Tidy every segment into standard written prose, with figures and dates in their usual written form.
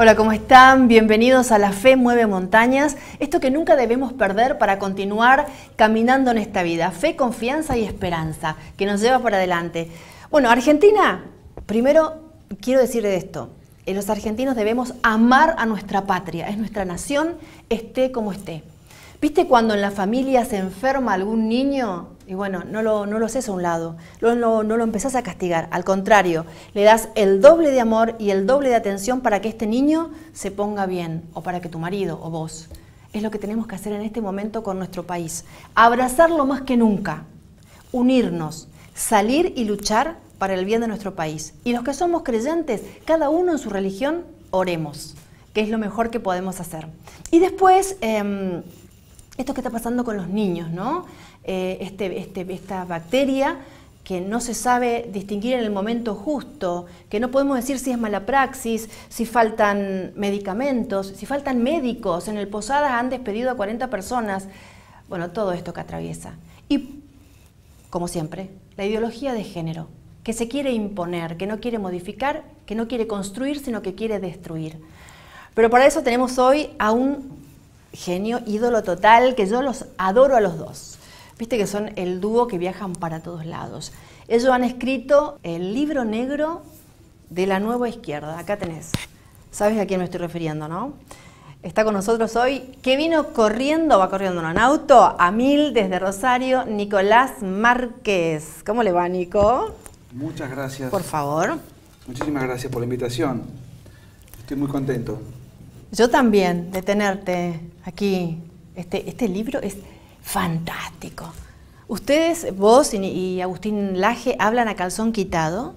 Hola, ¿cómo están? Bienvenidos a La Fe Mueve Montañas, esto que nunca debemos perder para continuar caminando en esta vida. Fe, confianza y esperanza, que nos lleva para adelante. Bueno, Argentina, primero quiero decir esto. Los argentinos debemos amar a nuestra patria, es nuestra nación, esté como esté. ¿Viste cuando en la familia se enferma algún niño? Y bueno, no lo haces a un lado, no lo empezás a castigar, al contrario, le das el doble de amor y el doble de atención para que este niño se ponga bien, o para que tu marido o vos. Es lo que tenemos que hacer en este momento con nuestro país, abrazarlo más que nunca, unirnos, salir y luchar para el bien de nuestro país. Y los que somos creyentes, cada uno en su religión, oremos, que es lo mejor que podemos hacer. Y después, esto que está pasando con los niños, ¿no? Esta bacteria que no se sabe distinguir en el momento justo, que no podemos decir si es mala praxis, si faltan medicamentos, si faltan médicos. En el Posada han despedido a 40 personas. Bueno, todo esto que atraviesa. Y, como siempre, la ideología de género, que se quiere imponer, que no quiere modificar, que no quiere construir, sino que quiere destruir. Pero para eso tenemos hoy a un genio, ídolo total, que yo los adoro a los dos. Viste que son el dúo que viajan para todos lados. Ellos han escrito El Libro Negro de la Nueva Izquierda. Acá tenés. Sabes a quién me estoy refiriendo, ¿no? Está con nosotros hoy, que vino corriendo, va corriendo en auto, a 1000 desde Rosario, Nicolás Márquez. ¿Cómo le va, Nico? Muchas gracias. Por favor. Muchísimas gracias por la invitación. Estoy muy contento. Yo también, de tenerte aquí. Este libro es fantástico. Ustedes, vos y Agustín Laje, hablan a calzón quitado.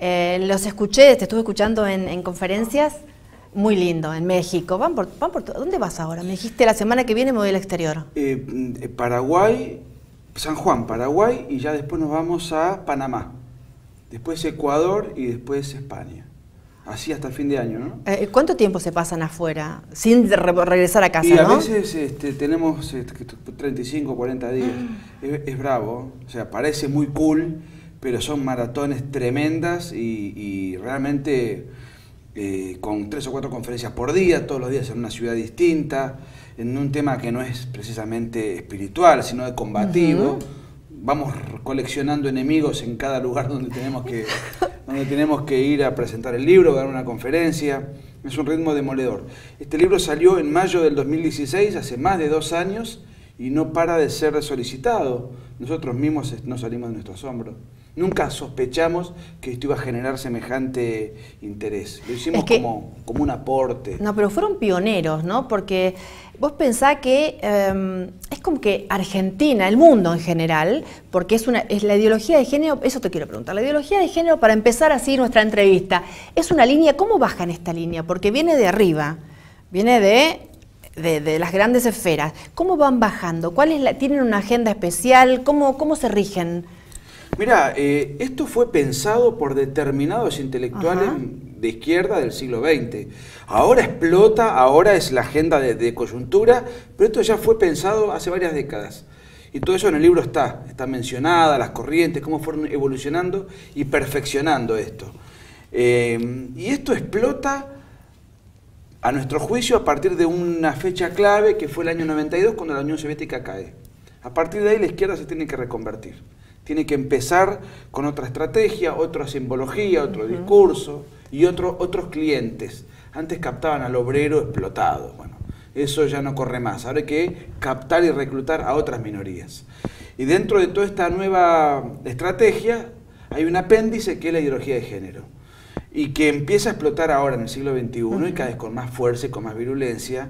Los escuché, te estuve escuchando en conferencias. Muy lindo, en México. Van por ¿dónde vas ahora? Me dijiste la semana que viene me voy al exterior. Paraguay, San Juan, Paraguay, y ya después nos vamos a Panamá. Después Ecuador y después España. Así hasta el fin de año, ¿no? ¿Cuánto tiempo se pasan afuera sin regresar a casa, y a veces tenemos 35, 40 días. Es bravo, o sea, parece muy cool, pero son maratones tremendas y realmente con 3 o 4 conferencias por día, todos los días en una ciudad distinta, en un tema que no es precisamente espiritual, sino de combativo. Vamos coleccionando enemigos en cada lugar donde tenemos que ir a presentar el libro, dar una conferencia. Es un ritmo demoledor. Este libro salió en mayo del 2016, hace más de 2 años, y no para de ser solicitado. Nosotros mismos no salimos de nuestro asombro. Nunca sospechamos que esto iba a generar semejante interés. Lo hicimos como un aporte. No, pero fueron pioneros, ¿no? Porque vos pensás que es como que Argentina, el mundo en general, porque es la ideología de género, eso te quiero preguntar, la ideología de género, para empezar así nuestra entrevista, es una línea, ¿cómo bajan esta línea? Porque viene de arriba, viene de las grandes esferas. ¿Cómo van bajando? ¿Tienen una agenda especial? ¿Cómo se rigen? Mirá, esto fue pensado por determinados intelectuales de izquierda del siglo XX. Ahora explota, ahora es la agenda de coyuntura, pero esto ya fue pensado hace varias décadas. Y todo eso en el libro está mencionada, las corrientes, cómo fueron evolucionando y perfeccionando esto. Y esto explota, a nuestro juicio, a partir de una fecha clave que fue el año 92, cuando la Unión Soviética cae. A partir de ahí la izquierda se tiene que reconvertir. Tiene que empezar con otra estrategia, otra simbología, otro discurso y otros clientes. Antes captaban al obrero explotado. Bueno, eso ya no corre más. Ahora hay que captar y reclutar a otras minorías. Y dentro de toda esta nueva estrategia hay un apéndice que es la ideología de género. Y que empieza a explotar ahora en el siglo XXI y cada vez con más fuerza y con más virulencia.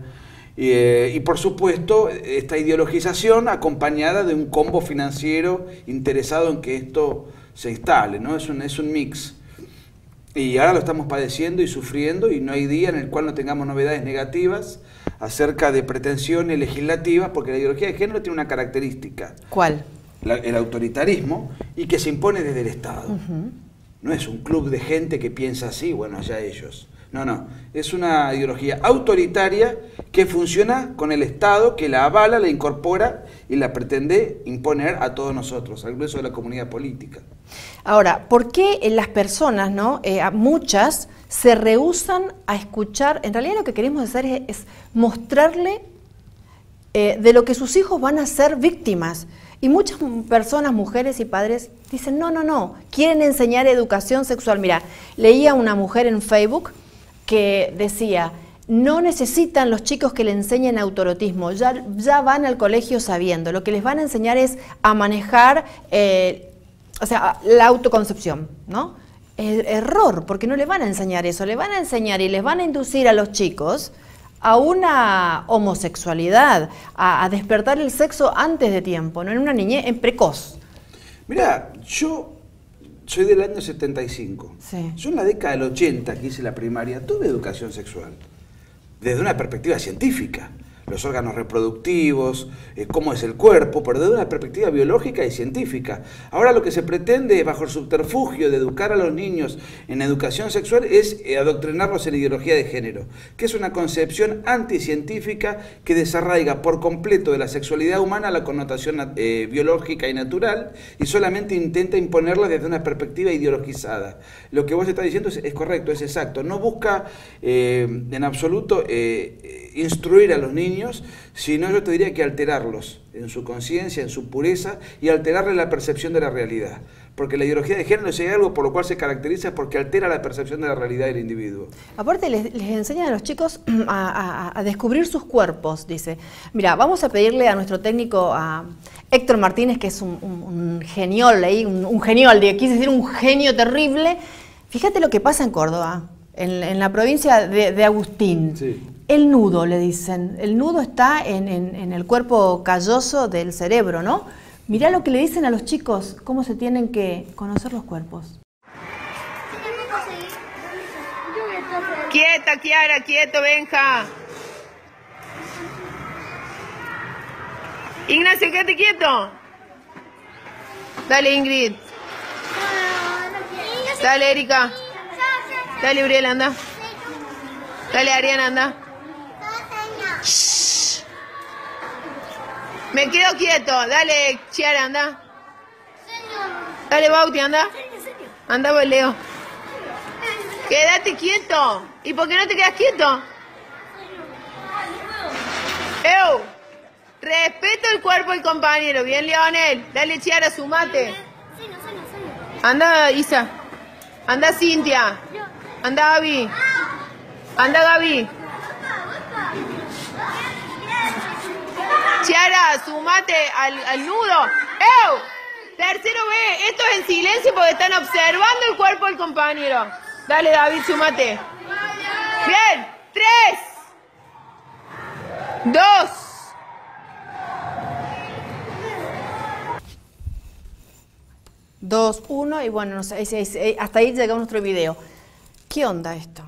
Y por supuesto, esta ideologización acompañada de un combo financiero interesado en que esto se instale, ¿no? Es un mix. Y ahora lo estamos padeciendo y sufriendo, y no hay día en el cual no tengamos novedades negativas acerca de pretensiones legislativas, porque la ideología de género tiene una característica. ¿Cuál? El autoritarismo, y que se impone desde el Estado. No es un club de gente que piensa así, bueno, allá ellos. No, no. Es una ideología autoritaria que funciona con el Estado, que la avala, la incorpora y la pretende imponer a todos nosotros, al grueso de la comunidad política. Ahora, ¿por qué las personas, ¿no? Muchas se rehúsan a escuchar? En realidad lo que queremos hacer es mostrarle de lo que sus hijos van a ser víctimas. Y muchas personas, mujeres y padres, dicen no, no, no, quieren enseñar educación sexual. Mira, leía una mujer en Facebook que decía, no necesitan los chicos que le enseñen autorotismo, ya van al colegio sabiendo, lo que les van a enseñar es a manejar, o sea, la autoconcepción, ¿no? Error, porque no le van a enseñar eso, le van a enseñar y les van a inducir a los chicos a una homosexualidad, a despertar el sexo antes de tiempo, ¿no? En una niñez, en precoz. Mirá, yo soy del año 75, sí. Yo en la década del 80, que hice la primaria, tuve educación sexual, desde una perspectiva científica, los órganos reproductivos, cómo es el cuerpo, pero desde una perspectiva biológica y científica. Ahora lo que se pretende, bajo el subterfugio de educar a los niños en educación sexual, es adoctrinarlos en ideología de género, que es una concepción anticientífica que desarraiga por completo de la sexualidad humana la connotación biológica y natural, y solamente intenta imponerla desde una perspectiva ideologizada. Lo que vos estás diciendo es correcto, es exacto. No busca en absoluto instruir a los niños, sino yo te diría que alterarlos en su conciencia, en su pureza, y alterarle la percepción de la realidad. Porque la ideología de género es algo por lo cual se caracteriza, porque altera la percepción de la realidad del individuo. Aparte les enseñan a los chicos a descubrir sus cuerpos, dice. Mira, vamos a pedirle a nuestro técnico, a Héctor Martínez, que es un geniol, un geniol, quise decir un genio terrible. Fíjate lo que pasa en Córdoba, en la provincia de Agustín. Sí. El nudo, le dicen. El nudo está en el cuerpo calloso del cerebro, ¿no? Mirá lo que le dicen a los chicos, cómo se tienen que conocer los cuerpos. Quieta, Kiara, quieto, Benja. Ignacio, quédate quieto. Dale, Ingrid. Dale, Erika. Dale, Uriel, anda. Dale, Ariana, anda. Shh. Me quedo quieto. Dale, Chiara, anda. Dale, Bauti, anda. Anda, Leo. Quédate quieto. ¿Y por qué no te quedas quieto? ¡Ew! Respeto el cuerpo del compañero. Bien, Leonel. Dale, Chiara, sumate. Anda, Isa. Anda, Cintia. Anda, Abby. Anda, Gaby. Chiara, sumate al nudo. ¡Ew! Tercero B, esto es en silencio porque están observando el cuerpo del compañero. Dale, David, sumate. Bien, 3, 2. Dos, uno, y bueno, no sé, hasta ahí llegó nuestro video. ¿Qué onda esto?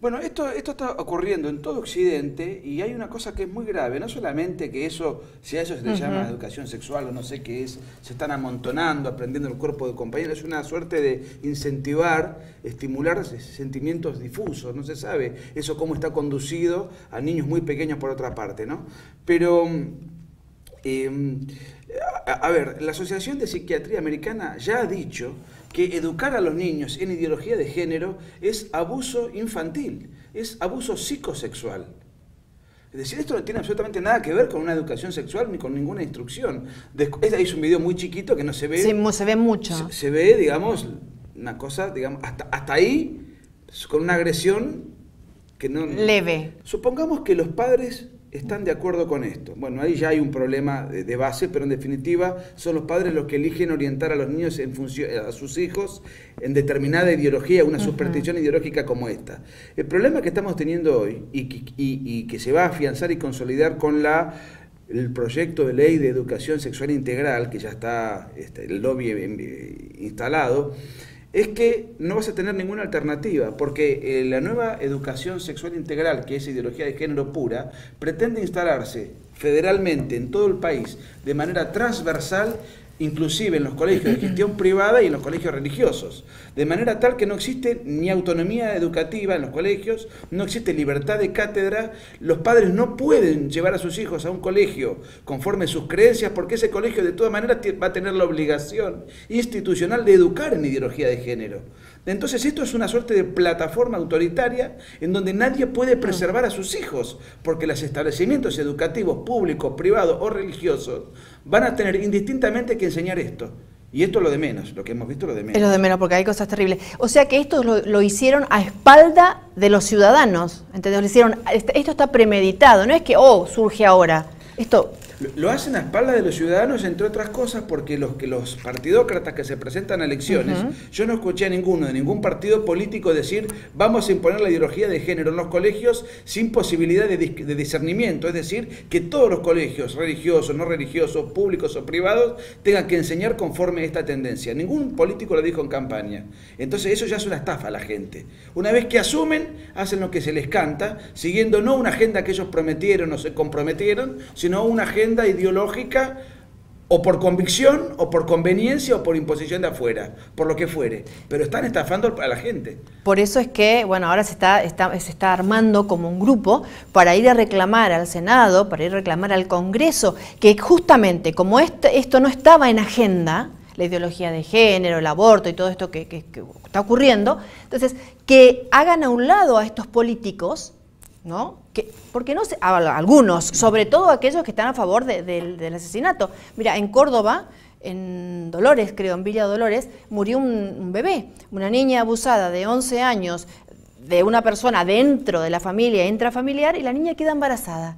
Bueno, esto está ocurriendo en todo Occidente y hay una cosa que es muy grave, no solamente que eso, si a eso se le llama educación sexual o no sé qué es, se están amontonando, aprendiendo el cuerpo de compañeros, es una suerte de incentivar, estimular sentimientos difusos, no se sabe eso cómo está conducido a niños muy pequeños por otra parte, ¿no? Pero... a ver, la Asociación de Psiquiatría Americana ya ha dicho que educar a los niños en ideología de género es abuso infantil, es abuso psicosexual. Es decir, esto no tiene absolutamente nada que ver con una educación sexual ni con ninguna instrucción. Es un video muy chiquito que no se ve... Sí, se ve mucho. Se ve, digamos, una cosa, digamos, hasta ahí, con una agresión que no... Leve. Supongamos que los padres... están de acuerdo con esto. Bueno, ahí ya hay un problema de base, pero en definitiva son los padres los que eligen orientar a los niños en función, a sus hijos en determinada ideología, una superstición ideológica como esta. El problema que estamos teniendo hoy y que se va a afianzar y consolidar con el proyecto de ley de educación sexual integral, que ya está el lobby instalado, es que no vas a tener ninguna alternativa, porque la nueva educación sexual integral, que es ideología de género pura, pretende instalarse federalmente en todo el país de manera transversal inclusive en los colegios de gestión privada y en los colegios religiosos, de manera tal que no existe ni autonomía educativa en los colegios, no existe libertad de cátedra, los padres no pueden llevar a sus hijos a un colegio conforme sus creencias, porque ese colegio de todas maneras va a tener la obligación institucional de educar en ideología de género. Entonces esto es una suerte de plataforma autoritaria en donde nadie puede preservar a sus hijos, porque los establecimientos educativos públicos, privados o religiosos van a tener indistintamente que enseñar esto. Y esto es lo de menos, lo que hemos visto es lo de menos. Es lo de menos, porque hay cosas terribles. O sea que esto lo hicieron a espalda de los ciudadanos, ¿entendés? Lo hicieron, esto está premeditado, no es que, oh, surge ahora. Esto... Lo hacen a espaldas de los ciudadanos, entre otras cosas, porque los partidócratas que se presentan a elecciones, yo no escuché a ninguno de ningún partido político decir vamos a imponer la ideología de género en los colegios sin posibilidad de discernimiento, es decir, que todos los colegios, religiosos, no religiosos, públicos o privados, tengan que enseñar conforme a esta tendencia. Ningún político lo dijo en campaña. Entonces eso ya es una estafa a la gente. Una vez que asumen, hacen lo que se les canta, siguiendo no una agenda que ellos prometieron o se comprometieron, sino una agenda ideológica, o por convicción, o por conveniencia, o por imposición de afuera, por lo que fuere. Pero están estafando a la gente. Por eso es que, bueno, ahora se está armando como un grupo para ir a reclamar al Senado, para ir a reclamar al Congreso, que justamente, como esto no estaba en agenda, la ideología de género, el aborto y todo esto que está ocurriendo, entonces, que hagan a un lado a estos políticos, ¿no? Porque no sé, algunos, sobre todo aquellos que están a favor del asesinato. Mira, en Córdoba, en Dolores, creo, en Villa Dolores, murió un bebé, una niña abusada de 11 años de una persona dentro de la familia, intrafamiliar, y la niña queda embarazada.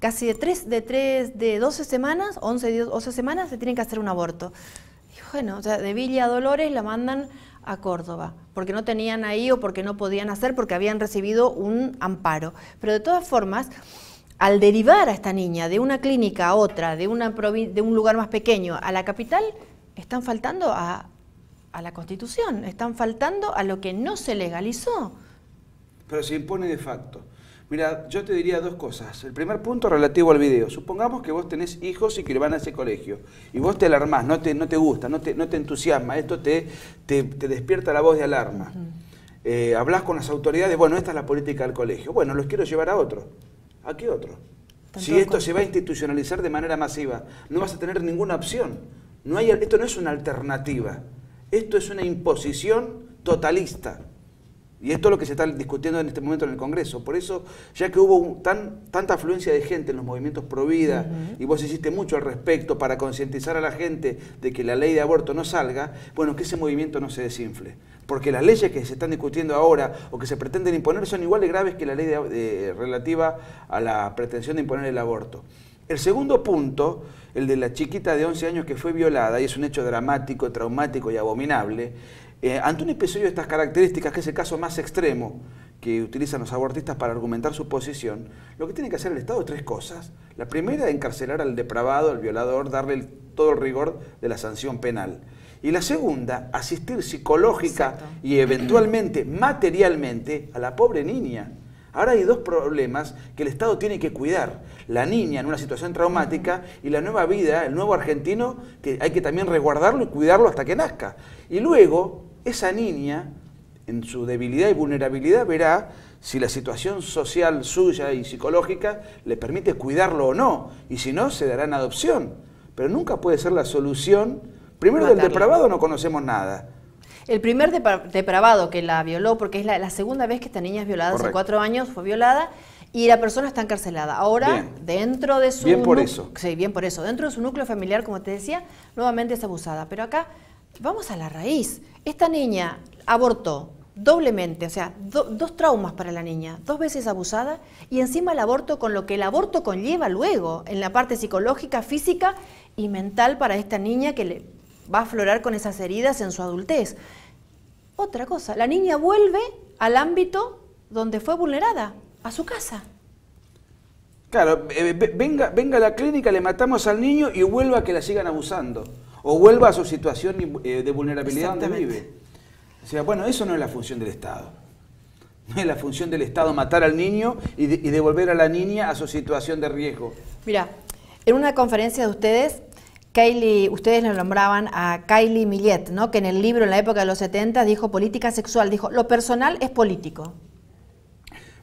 Casi de 12 semanas, 11, 12 semanas, se tienen que hacer un aborto. Y bueno, o sea, de Villa Dolores la mandan a Córdoba, porque no tenían ahí o porque no podían hacer, porque habían recibido un amparo. Pero de todas formas, al derivar a esta niña de una clínica a otra, de un lugar más pequeño a la capital, están faltando a la Constitución, están faltando a lo que no se legalizó. Pero se impone de facto. Mira, yo te diría dos cosas. El primer punto relativo al video. Supongamos que vos tenés hijos y que van a ese colegio. Y vos te alarmás, no te gusta, no te entusiasma. Esto te despierta la voz de alarma. Hablás con las autoridades, bueno, esta es la política del colegio. Bueno, los quiero llevar a otro. ¿A qué otro? Si esto se va a institucionalizar de manera masiva, no vas a tener ninguna opción. Esto no es una alternativa. Esto es una imposición totalista. Y esto es lo que se está discutiendo en este momento en el Congreso. Por eso, ya que hubo tanta afluencia de gente en los movimientos pro vida, y vos hiciste mucho al respecto para concientizar a la gente de que la ley de aborto no salga, bueno, que ese movimiento no se desinfle. Porque las leyes que se están discutiendo ahora o que se pretenden imponer son igual de graves que la ley relativa a la pretensión de imponer el aborto. El segundo punto, el de la chiquita de 11 años que fue violada, y es un hecho dramático, traumático y abominable, ante un episodio de estas características, que es el caso más extremo que utilizan los abortistas para argumentar su posición, lo que tiene que hacer el Estado es tres cosas. La primera, encarcelar al depravado, al violador, darle todo el rigor de la sanción penal. Y la segunda, asistir psicológica y eventualmente materialmente a la pobre niña. Ahora hay dos problemas que el Estado tiene que cuidar. La niña en una situación traumática y la nueva vida, el nuevo argentino, que hay que también resguardarlo y cuidarlo hasta que nazca. Y luego, esa niña, en su debilidad y vulnerabilidad, verá si la situación social suya y psicológica le permite cuidarlo o no. Y si no, se dará en adopción. Pero nunca puede ser la solución. Primero, matarla. Del depravado no conocemos nada. El primer depravado que la violó, porque es la segunda vez que esta niña es violada, hace 4 años fue violada, y la persona está encarcelada. Ahora, dentro de su... Dentro de su núcleo familiar, como te decía, nuevamente es abusada. Pero acá, vamos a la raíz. Esta niña abortó doblemente, o sea, dos traumas para la niña, 2 veces abusada, y encima el aborto con lo que el aborto conlleva luego, en la parte psicológica, física y mental para esta niña que le... va a aflorar con esas heridas en su adultez. Otra cosa, la niña vuelve al ámbito donde fue vulnerada, a su casa. Claro, venga a la clínica, le matamos al niño y vuelva a que la sigan abusando. O vuelva a su situación de vulnerabilidad donde vive. O sea, bueno, eso no es la función del Estado. No es la función del Estado matar al niño y devolver a la niña a su situación de riesgo. Mira, en una conferencia de ustedes... Kate, ustedes lo nombraban a Kate Millet, ¿no? Que en el libro, en la época de los 70, dijo política sexual, dijo lo personal es político.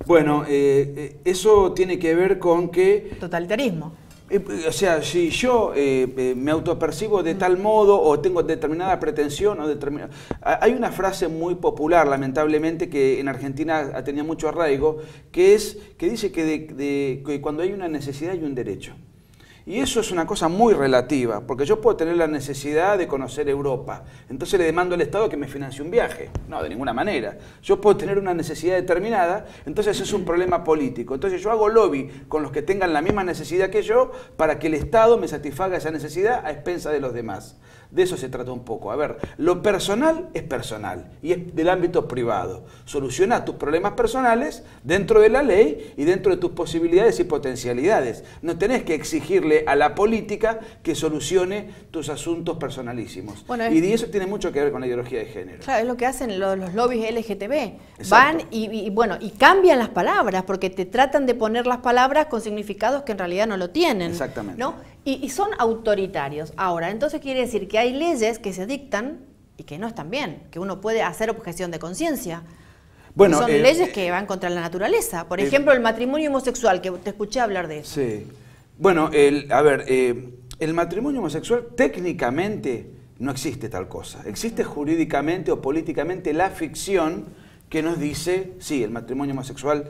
Bueno, eso tiene que ver con que... Totalitarismo. O sea, si yo me autopercibo de tal modo o tengo determinada pretensión o determinada... Hay una frase muy popular, lamentablemente, que en Argentina ha tenido mucho arraigo, que es que dice que, que cuando hay una necesidad hay un derecho. Y eso es una cosa muy relativa, porque yo puedo tener la necesidad de conocer Europa, entonces le demando al Estado que me financie un viaje. No, de ninguna manera. Yo puedo tener una necesidad determinada, entonces es un problema político. Entonces yo hago lobby con los que tengan la misma necesidad que yo para que el Estado me satisfaga esa necesidad a expensas de los demás. De eso se trata un poco. A ver, lo personal y es del ámbito privado. Soluciona tus problemas personales dentro de la ley y dentro de tus posibilidades y potencialidades. No tenés que exigirle a la política que solucione tus asuntos personalísimos. Bueno, es... Y eso tiene mucho que ver con la ideología de género. Claro, es lo que hacen los lobbies LGTB. Exacto. Van y cambian las palabras porque te tratan de poner las palabras con significados que en realidad no lo tienen. Exactamente. ¿No? Y son autoritarios. Ahora, entonces quiere decir que hay leyes que se dictan y que no están bien, que uno puede hacer objeción de conciencia. Bueno, son leyes que van contra la naturaleza. Por ejemplo, el matrimonio homosexual, que te escuché hablar de eso. Sí. Bueno, el matrimonio homosexual técnicamente no existe tal cosa. Existe jurídicamente o políticamente la ficción que nos dice, sí, el matrimonio homosexual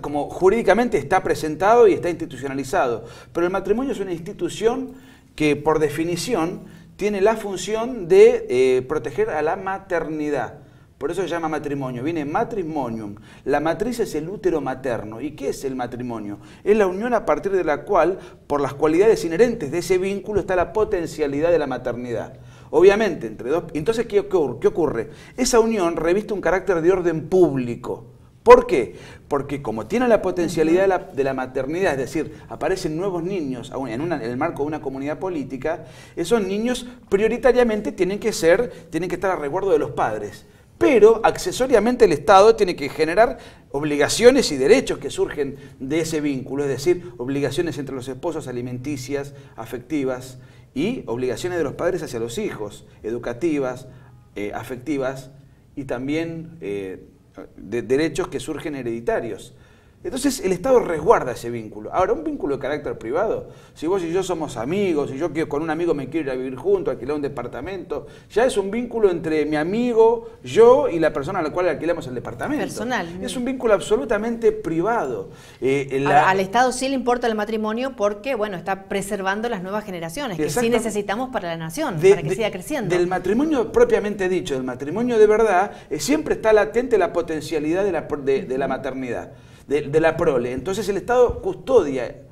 como jurídicamente está presentado y está institucionalizado, pero el matrimonio es una institución que por definición tiene la función de proteger a la maternidad. Por eso se llama matrimonio, viene matrimonium. La matriz es el útero materno. ¿Y qué es el matrimonio? Es la unión a partir de la cual, por las cualidades inherentes de ese vínculo, está la potencialidad de la maternidad. Obviamente, entre dos... Entonces, ¿qué ocurre? Esa unión reviste un carácter de orden público. ¿Por qué? Porque como tiene la potencialidad de la maternidad, es decir, aparecen nuevos niños en el marco de una comunidad política, esos niños prioritariamente tienen que estar a resguardo de los padres. Pero, accesoriamente, el Estado tiene que generar obligaciones y derechos que surgen de ese vínculo, es decir, obligaciones entre los esposos alimenticias, afectivas, y obligaciones de los padres hacia los hijos, educativas, afectivas, y también de derechos que surgen hereditarios. Entonces el Estado resguarda ese vínculo. Ahora, un vínculo de carácter privado, si vos y yo somos amigos, si yo con un amigo me quiero ir a vivir junto, alquilar un departamento, ya es un vínculo entre mi amigo, yo y la persona a la cual alquilamos el departamento. Personal. Es un vínculo absolutamente privado. Al Estado sí le importa el matrimonio porque, bueno, está preservando las nuevas generaciones, que sí necesitamos para la nación, para que siga creciendo. Del matrimonio propiamente dicho, del matrimonio de verdad, siempre está latente la potencialidad de la maternidad. De la prole. Entonces el Estado custodia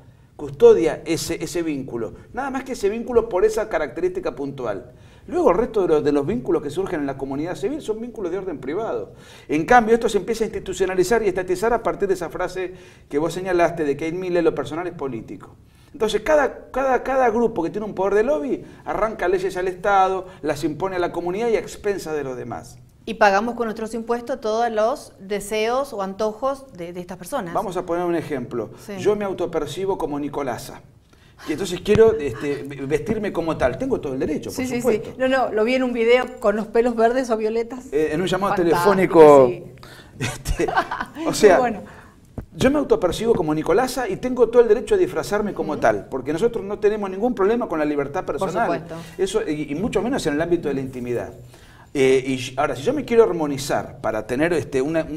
ese vínculo, nada más que ese vínculo por esa característica puntual. Luego el resto de los vínculos que surgen en la comunidad civil son vínculos de orden privado. En cambio, esto se empieza a institucionalizar y estatizar a partir de esa frase que vos señalaste de Kate Millet, lo personal es político. Entonces cada grupo que tiene un poder de lobby arranca leyes al Estado, las impone a la comunidad y a expensas de los demás. Y pagamos con nuestros impuestos todos los deseos o antojos de estas personas. Vamos a poner un ejemplo. Sí. Yo me autopercibo como Nicolasa. Y entonces quiero vestirme como tal. Tengo todo el derecho, por supuesto. Sí. No, lo vi en un video con los pelos verdes o violetas. En un llamado telefónico. Sí. O sea... Bueno. Yo me autopercibo como Nicolasa y tengo todo el derecho a disfrazarme como tal, porque nosotros no tenemos ningún problema con la libertad personal. Por supuesto. Eso, y mucho menos en el ámbito de la intimidad. Y ahora, si yo me quiero armonizar para tener de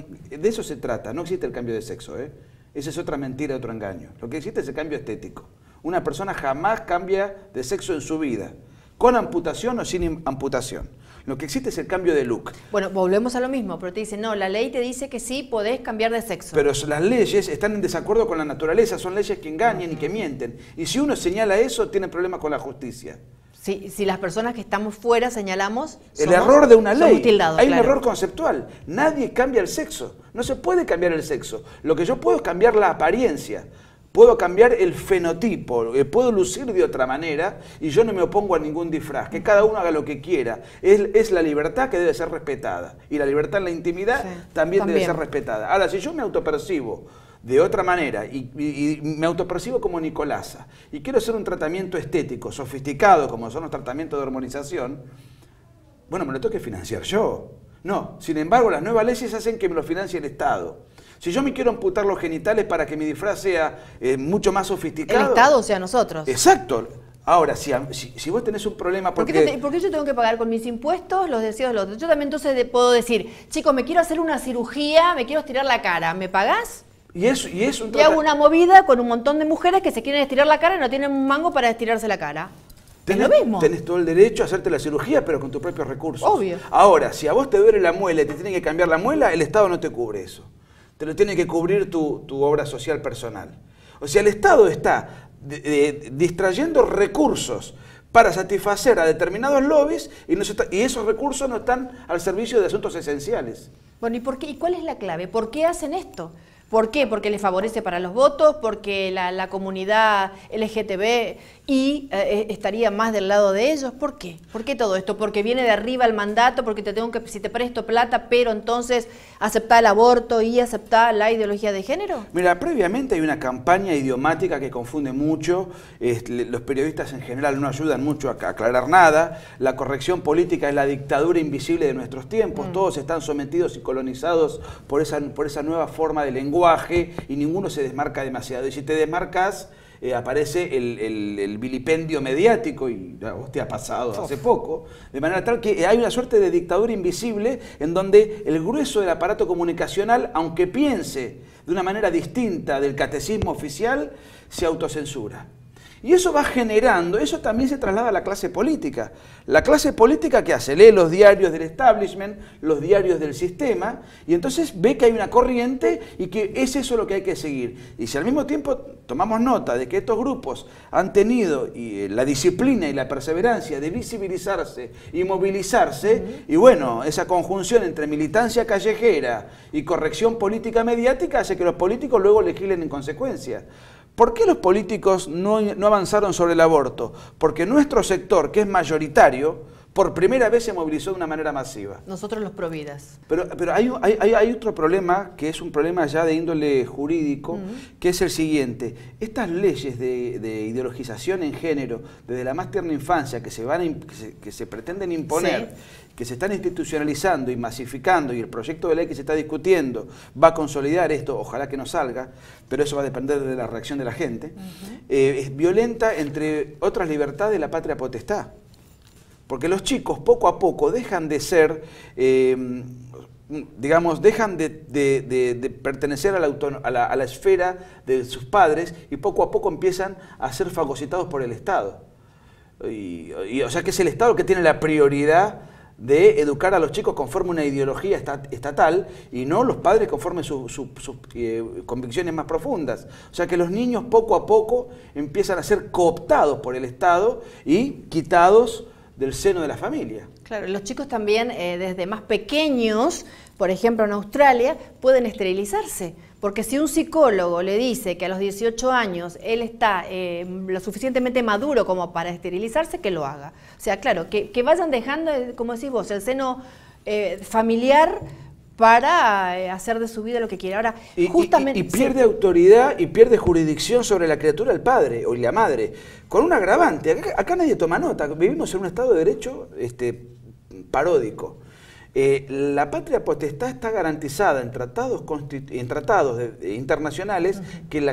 eso se trata, no existe el cambio de sexo, ¿eh? Esa es otra mentira, otro engaño. Lo que existe es el cambio estético. Una persona jamás cambia de sexo en su vida, con amputación o sin amputación. Lo que existe es el cambio de look. Bueno, volvemos a lo mismo, pero te dicen, no, la ley te dice que sí podés cambiar de sexo. Pero las leyes están en desacuerdo con la naturaleza, son leyes que engañan y que mienten. Y si uno señala eso, tiene problemas con la justicia. Si las personas que estamos fuera señalamos... El error de una ley. Hay un error conceptual. Nadie cambia el sexo. No se puede cambiar el sexo. Lo que yo puedo es cambiar la apariencia. Puedo cambiar el fenotipo. Puedo lucir de otra manera y yo no me opongo a ningún disfraz. Que cada uno haga lo que quiera. Es la libertad que debe ser respetada. Y la libertad en la intimidad también debe ser respetada. Ahora, si yo me autopercibo de otra manera y me autopercibo como Nicolasa y quiero hacer un tratamiento estético, sofisticado, como son los tratamientos de hormonización, bueno, me lo tengo que financiar yo. No, sin embargo, las nuevas leyes hacen que me lo financie el Estado. Si yo me quiero amputar los genitales para que mi disfraz sea mucho más sofisticado... El Estado, o sea, nosotros. Exacto. Ahora, si vos tenés un problema... ¿Por qué yo tengo que pagar con mis impuestos los deseos de los otros? Yo también entonces puedo decir, chicos, me quiero hacer una cirugía, me quiero estirar la cara, ¿me pagás? Y hago una movida con un montón de mujeres que se quieren estirar la cara y no tienen un mango para estirarse la cara. Es lo mismo. Tenés todo el derecho a hacerte la cirugía, pero con tus propios recursos. Obvio. Ahora, si a vos te duele la muela y te tienen que cambiar la muela, el Estado no te cubre eso. Te lo tiene que cubrir tu obra social personal. O sea, el Estado está... distrayendo recursos para satisfacer a determinados lobbies y esos recursos no están al servicio de asuntos esenciales. Bueno, ¿y cuál es la clave? ¿Por qué hacen esto? ¿Por qué? Porque les favorece para los votos, porque la comunidad LGTBI estaría más del lado de ellos. ¿Por qué? ¿Por qué todo esto? Porque viene de arriba el mandato, porque te tengo que, si te presto plata, pero entonces aceptá el aborto y aceptá la ideología de género. Mira, previamente hay una campaña idiomática que confunde mucho, los periodistas en general no ayudan mucho a aclarar nada, la corrección política es la dictadura invisible de nuestros tiempos, todos están sometidos y colonizados por esa nueva forma de lenguaje. Y ninguno se desmarca demasiado. Y si te desmarcas, aparece el vilipendio mediático, y a vos te ha pasado hace poco, de manera tal que hay una suerte de dictadura invisible en donde el grueso del aparato comunicacional, aunque piense de una manera distinta del catecismo oficial, se autocensura. Y eso va generando, eso también se traslada a la clase política. La clase política que hace, lee los diarios del establishment, los diarios del sistema, y entonces ve que hay una corriente y que es eso lo que hay que seguir. Y si al mismo tiempo tomamos nota de que estos grupos han tenido la disciplina y la perseverancia de visibilizarse y movilizarse, y bueno, esa conjunción entre militancia callejera y corrección política mediática hace que los políticos luego legislen en consecuencia. ¿Por qué los políticos no avanzaron sobre el aborto? Porque nuestro sector, que es mayoritario, por primera vez se movilizó de una manera masiva. Nosotros los providas. Pero hay otro problema, que es un problema ya de índole jurídico, que es el siguiente. Estas leyes de ideologización en género, desde la más tierna infancia, que se pretenden imponer, que se están institucionalizando y masificando, y el proyecto de ley que se está discutiendo va a consolidar esto, ojalá que no salga, pero eso va a depender de la reacción de la gente, es violenta, entre otras libertades, la patria potestad. Porque los chicos, poco a poco, dejan de ser, digamos, dejan de pertenecer a la esfera de sus padres y poco a poco empiezan a ser fagocitados por el Estado. O sea que es el Estado que tiene la prioridad de educar a los chicos conforme una ideología estatal y no los padres conforme sus convicciones más profundas. O sea que los niños poco a poco empiezan a ser cooptados por el Estado y quitados del seno de la familia. Claro, los chicos también desde más pequeños, por ejemplo en Australia, pueden esterilizarse. Porque si un psicólogo le dice que a los 18 años él está lo suficientemente maduro como para esterilizarse, que lo haga. O sea, claro, que vayan dejando, como decís vos, el seno familiar para hacer de su vida lo que quiera. Ahora, justamente, y pierde autoridad y pierde jurisdicción sobre la criatura el padre o la madre, con un agravante. Acá nadie toma nota, vivimos en un Estado de Derecho paródico. La patria potestad está garantizada en tratados internacionales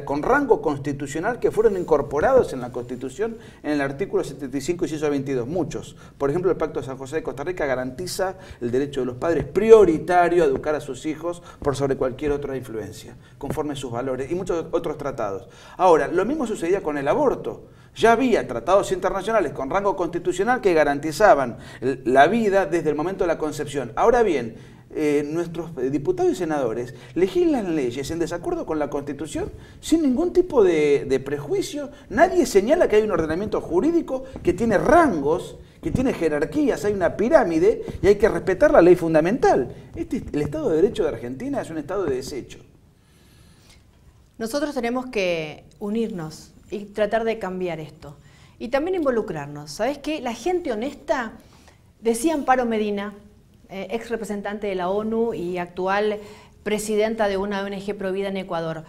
con rango constitucional que fueron incorporados en la Constitución en el artículo 75 y 122, muchos. Por ejemplo, el Pacto de San José de Costa Rica garantiza el derecho de los padres prioritario a educar a sus hijos por sobre cualquier otra influencia, conforme a sus valores, y muchos otros tratados. Ahora, lo mismo sucedía con el aborto. Ya había tratados internacionales con rango constitucional que garantizaban la vida desde el momento de la concepción. Ahora bien, nuestros diputados y senadores legislan leyes en desacuerdo con la Constitución sin ningún tipo de prejuicio. Nadie señala que hay un ordenamiento jurídico que tiene rangos, que tiene jerarquías, hay una pirámide y hay que respetar la ley fundamental. El Estado de Derecho de Argentina es un Estado de desecho. Nosotros tenemos que unirnos y tratar de cambiar esto. Y también involucrarnos. ¿Sabes qué? La gente honesta, decía Amparo Medina, ex representante de la ONU y actual presidenta de una ONG provida en Ecuador,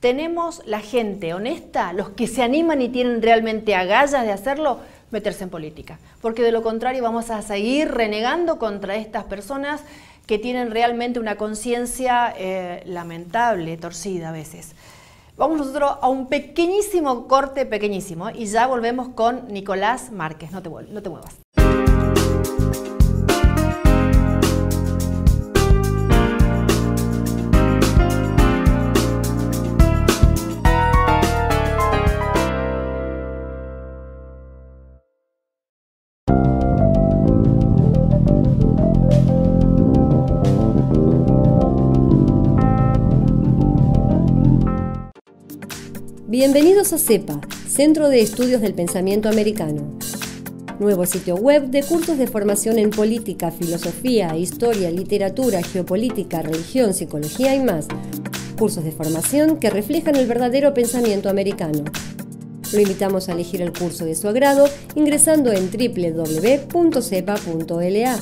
tenemos la gente honesta, los que se animan y tienen realmente agallas de hacerlo, meterse en política. Porque de lo contrario vamos a seguir renegando contra estas personas que tienen realmente una conciencia lamentable, torcida a veces. Vamos nosotros a un pequeñísimo corte, pequeñísimo, y ya volvemos con Nicolás Márquez. No te muevas. Bienvenidos a CEPA, Centro de Estudios del Pensamiento Americano. Nuevo sitio web de cursos de formación en política, filosofía, historia, literatura, geopolítica, religión, psicología y más. Cursos de formación que reflejan el verdadero pensamiento americano. Lo invitamos a elegir el curso de su agrado ingresando en www.cepa.la.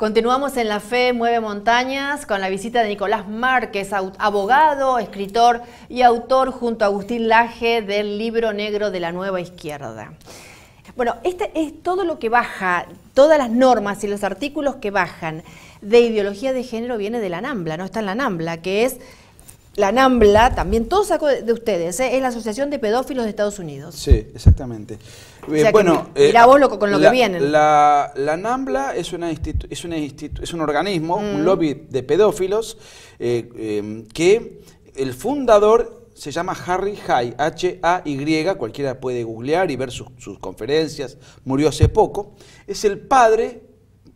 Continuamos en La Fe Mueve Montañas con la visita de Nicolás Márquez, abogado, escritor y autor junto a Agustín Laje del Libro Negro de la Nueva Izquierda. Bueno, este es todo lo que baja, todas las normas y los artículos que bajan de ideología de género viene de la NAMBLA, no está en la NAMBLA, que es la NAMBLA, también todo saco de ustedes, ¿eh? Es la Asociación de Pedófilos de Estados Unidos. Sí, exactamente. O sea, bueno, mirá vos con lo que vienen. La NAMBLA es un organismo, un lobby de pedófilos, que el fundador se llama Harry Hay, H-A-Y, cualquiera puede googlear y ver sus conferencias, murió hace poco, es el padre,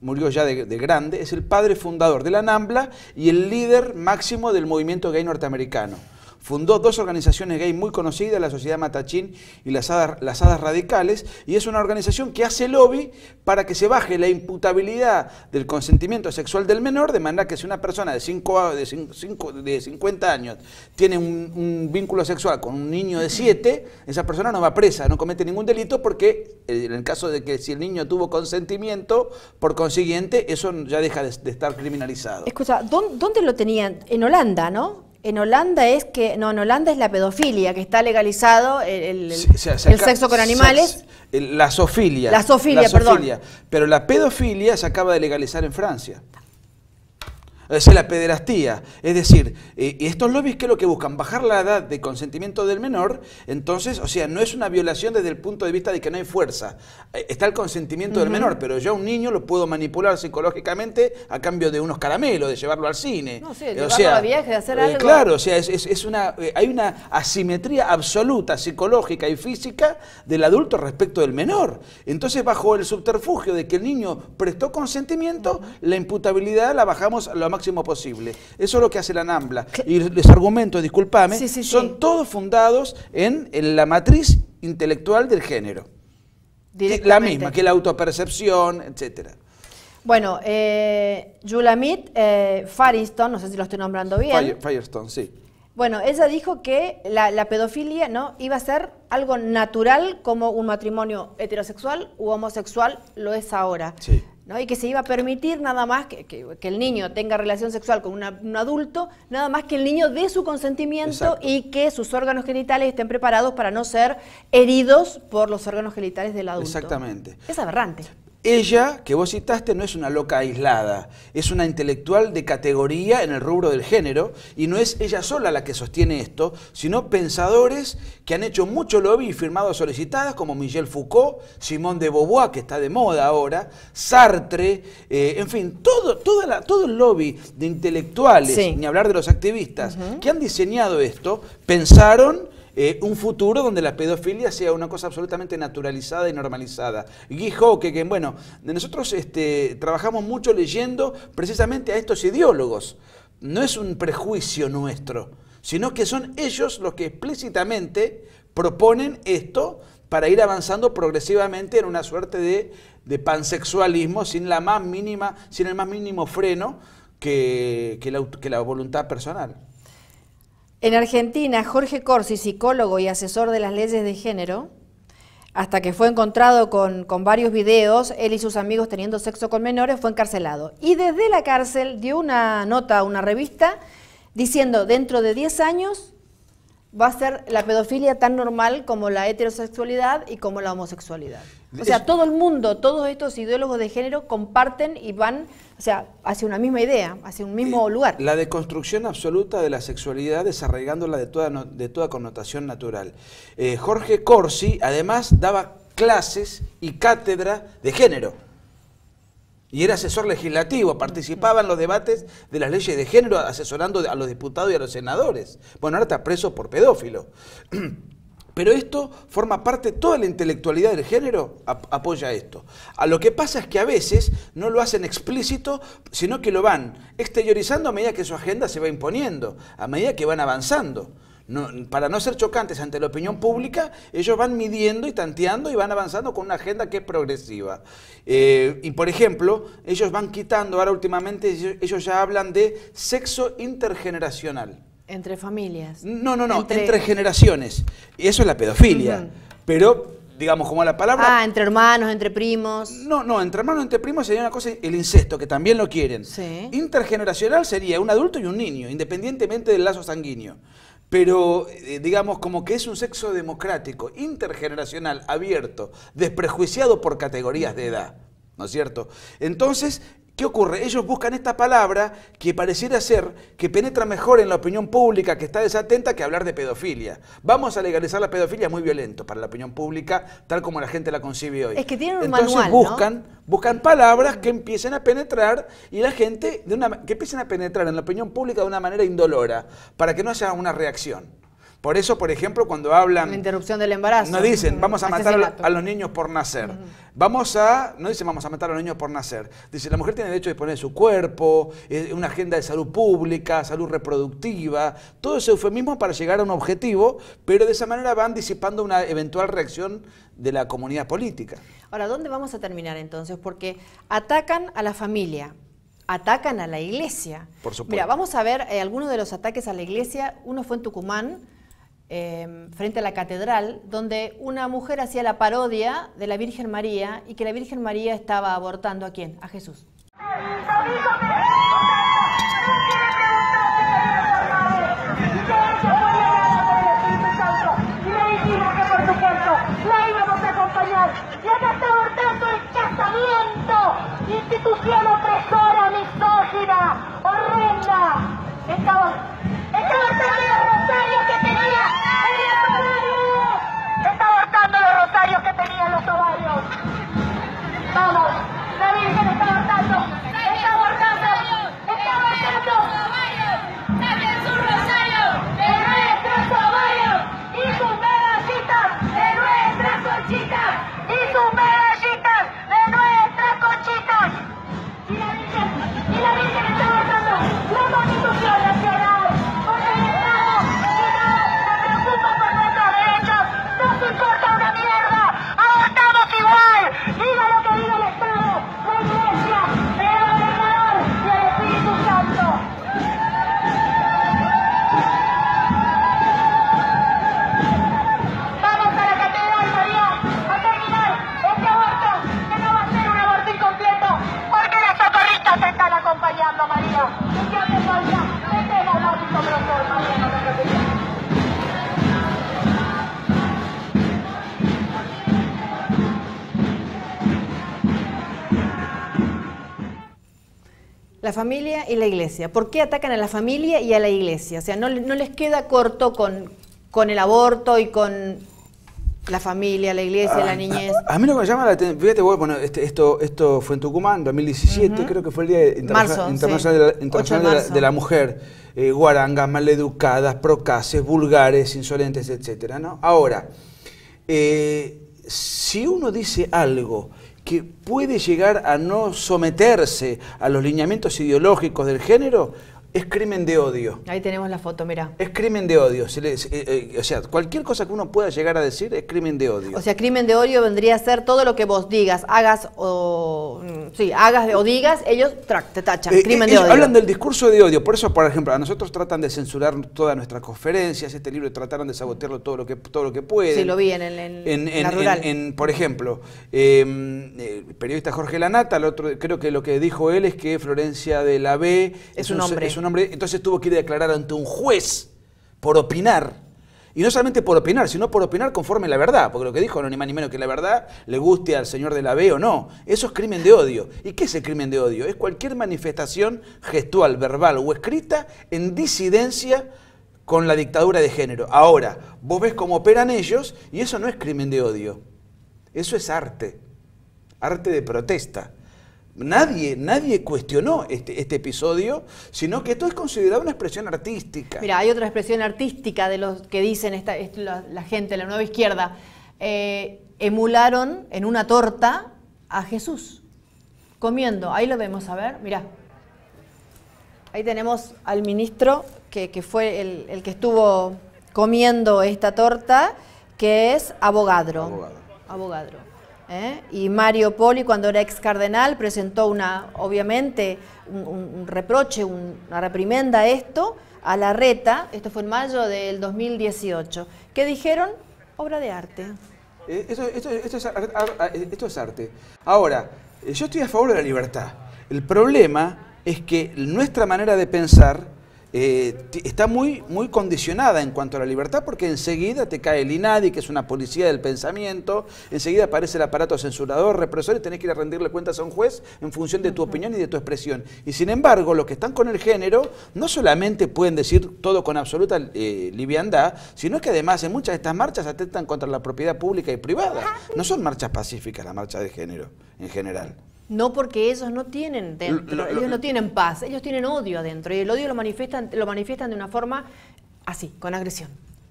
murió ya de grande, es el padre fundador de la NAMBLA y el líder máximo del movimiento gay norteamericano. Fundó dos organizaciones gay muy conocidas, la Sociedad Matachín y Las Hadas Radicales, y es una organización que hace lobby para que se baje la imputabilidad del consentimiento sexual del menor, de manera que si una persona de 50 años tiene un vínculo sexual con un niño de 7, esa persona no va presa, no comete ningún delito, porque en el caso de que si el niño tuvo consentimiento, por consiguiente, eso ya deja de estar criminalizado. Escucha, ¿dónde lo tenían? En Holanda, ¿no? En Holanda es que, no, en Holanda es la pedofilia, que está legalizado el sexo con animales. La zoofilia, perdón. Pero la pedofilia se acaba de legalizar en Francia. Es la pederastía, es decir, estos lobbies, ¿qué es lo que buscan? Bajar la edad de consentimiento del menor. Entonces, o sea, no es una violación desde el punto de vista de que no hay fuerza, está el consentimiento del menor, pero yo a un niño lo puedo manipular psicológicamente a cambio de unos caramelos, de llevarlo al cine, no, sí, o sea, a viaje, de hacer algo. Claro, o sea, hay una asimetría absoluta psicológica y física del adulto respecto del menor. Entonces, bajo el subterfugio de que el niño prestó consentimiento, la imputabilidad la bajamos a lo máximo posible. Eso es lo que hace la NAMBLA. Y los argumentos, discúlpame, son todos fundados en la matriz intelectual del género. La misma, que la autopercepción, etcétera. Bueno, Shulamith Firestone, no sé si lo estoy nombrando bien. Firestone, sí. Bueno, ella dijo que la pedofilia no iba a ser algo natural como un matrimonio heterosexual u homosexual lo es ahora. Sí. ¿No? Y que se iba a permitir nada más que el niño tenga relación sexual con un adulto, nada más que el niño dé su consentimiento. Exacto. Y que sus órganos genitales estén preparados para no ser heridos por los órganos genitales del adulto. Exactamente. Es aberrante. Ella, que vos citaste, no es una loca aislada, es una intelectual de categoría en el rubro del género, y no es ella sola la que sostiene esto, sino pensadores que han hecho mucho lobby y firmado solicitadas, como Michel Foucault, Simone de Beauvoir, que está de moda ahora, Sartre, en fin, todo el lobby de intelectuales, sí, ni hablar de los activistas, que han diseñado esto, pensaron un futuro donde la pedofilia sea una cosa absolutamente naturalizada y normalizada. Guy Hawke, que bueno, nosotros trabajamos mucho leyendo precisamente a estos ideólogos, no es un prejuicio nuestro, sino que son ellos los que explícitamente proponen esto para ir avanzando progresivamente en una suerte de pansexualismo sin la más mínima, sin el más mínimo freno que la voluntad personal. En Argentina, Jorge Corsi, psicólogo y asesor de las leyes de género, hasta que fue encontrado con varios videos, él y sus amigos teniendo sexo con menores, fue encarcelado. Y desde la cárcel dio una nota a una revista diciendo, dentro de 10 años va a ser la pedofilia tan normal como la heterosexualidad y como la homosexualidad. O sea, todo el mundo, todos estos ideólogos de género comparten y van, o sea, hacia una misma idea, hacia un mismo lugar. La deconstrucción absoluta de la sexualidad, desarraigándola de toda connotación natural. Jorge Corsi, además, daba clases y cátedra de género. Y era asesor legislativo, participaba en los debates de las leyes de género, asesorando a los diputados y a los senadores. Bueno, ahora está preso por pedófilo. Pero esto forma parte, toda la intelectualidad del género apoya esto. A lo que pasa es que a veces no lo hacen explícito, sino que lo van exteriorizando a medida que su agenda se va imponiendo, a medida que van avanzando. No, para no ser chocantes ante la opinión pública, ellos van midiendo y tanteando y van avanzando con una agenda que es progresiva. Y por ejemplo, ellos van quitando, ahora últimamente ellos ya hablan de sexo intergeneracional. Entre familias. No, entre generaciones. Y eso es la pedofilia. Uh-huh. Pero, digamos, como la palabra... Ah, entre hermanos, entre primos. No, entre hermanos, entre primos sería una cosa, el incesto, que también lo quieren. Sí. Intergeneracional sería un adulto y un niño, independientemente del lazo sanguíneo. Pero, digamos, como que es un sexo democrático, intergeneracional, abierto, desprejuiciado por categorías de edad, ¿no es cierto? Entonces, ¿qué ocurre? Ellos buscan esta palabra que pareciera ser que penetra mejor en la opinión pública que está desatenta que hablar de pedofilia. Vamos a legalizar la pedofilia, es muy violento para la opinión pública, tal como la gente la concibe hoy. Es que tienen un manual, ¿no? Buscan palabras que empiecen a penetrar y la gente, que empiecen a penetrar en la opinión pública de una manera indolora, para que no haya una reacción. Por eso, por ejemplo, cuando hablan... La interrupción del embarazo. No dicen, vamos a matar a los niños por nacer. No dicen, vamos a matar a los niños por nacer. Dicen, la mujer tiene derecho a disponer de su cuerpo, una agenda de salud pública, salud reproductiva, todo ese eufemismo para llegar a un objetivo, pero de esa manera van disipando una eventual reacción de la comunidad política. Ahora, ¿dónde vamos a terminar entonces? Porque atacan a la familia. Atacan a la iglesia. Por supuesto. Mira, vamos a ver algunos de los ataques a la iglesia. Uno fue en Tucumán, frente a la catedral, donde una mujer hacía la parodia de la Virgen María y que la Virgen María estaba abortando. ¿A quién? A Jesús. Institución opresora, misógina, horrenda. Está abortando los rosarios que tenía en los ovarios. Está abortando los rosarios que tenía en los ovarios. Vamos, la Virgen está abortando. Saquen sus rosarios de nuestros ovarios y sus medallitas de nuestras conchitas y sus medallitas de nuestras conchitas. Y la Virgen está abortando la Constitución Nacional. Diga lo que diga el Estado, la Iglesia, el ordenador y el Espíritu Santo. Vamos a la Catedral, María, a terminar este aborto, que no va a ser un aborto incompleto, porque las socorristas te están acompañando, María. Y si hace falta, metemos más y sobrosor, María, no te preocupes. La familia y la iglesia. ¿Por qué atacan a la familia y a la iglesia? O sea, no les queda corto con el aborto y con la familia, la iglesia, la niñez. A mí lo que me llama la atención, fíjate, bueno, esto fue en Tucumán, 2017, creo que fue el Día Internacional de la Mujer. Guarangas, maleducadas, procaces, vulgares, insolentes, etcétera, ¿no? Ahora, si uno dice algo que puede llegar a no someterse a los lineamientos ideológicos del género, es crimen de odio. Ahí tenemos la foto, mira. Es crimen de odio. O sea, cualquier cosa que uno pueda llegar a decir es crimen de odio. O sea, crimen de odio vendría a ser todo lo que vos digas, hagas o... Sí, hagas o digas, ellos te tachan. Crimen de odio. Hablan del discurso de odio. Por eso, por ejemplo, a nosotros tratan de censurar todas nuestras conferencias. Este libro trataron de sabotearlo todo lo que pueden. Sí, lo vi en la Rural. Por ejemplo, el periodista Jorge Lanata, el otro, creo que lo que dijo él es que Florencia de la B es un hombre, entonces tuvo que ir a declarar ante un juez por opinar. Y no solamente por opinar, sino por opinar conforme la verdad. Porque lo que dijo, no ni más ni menos que la verdad, le guste al señor de la B o no. Eso es crimen de odio. ¿Y qué es el crimen de odio? Es cualquier manifestación gestual, verbal o escrita en disidencia con la dictadura de género. Ahora, vos ves cómo operan ellos y eso no es crimen de odio. Eso es arte. Arte de protesta. Nadie cuestionó este episodio, sino que esto es considerado una expresión artística. Mira, hay otra expresión artística de los que dicen la gente, la nueva izquierda. Emularon en una torta a Jesús, comiendo. Ahí lo vemos, a ver, mirá. Ahí tenemos al ministro que fue el que estuvo comiendo esta torta, que es Avogadro. Y Mario Poli, cuando era ex cardenal, presentó obviamente un reproche, una reprimenda a esto, a Larreta. Esto fue en mayo del 2018. ¿Qué dijeron? Obra de arte. Esto es arte. Ahora, yo estoy a favor de la libertad. El problema es que nuestra manera de pensar está muy condicionada en cuanto a la libertad, porque enseguida te cae el INADI, que es una policía del pensamiento, enseguida aparece el aparato censurador, represor, y tenés que ir a rendirle cuentas a un juez en función de tu opinión y de tu expresión. Y sin embargo, los que están con el género no solamente pueden decir todo con absoluta liviandad, sino que además en muchas de estas marchas atentan contra la propiedad pública y privada. No son marchas pacíficas las marchas de género en general. No, porque ellos no tienen dentro, ellos no tienen paz, ellos tienen odio adentro, y el odio lo manifiestan de una forma así, con agresión.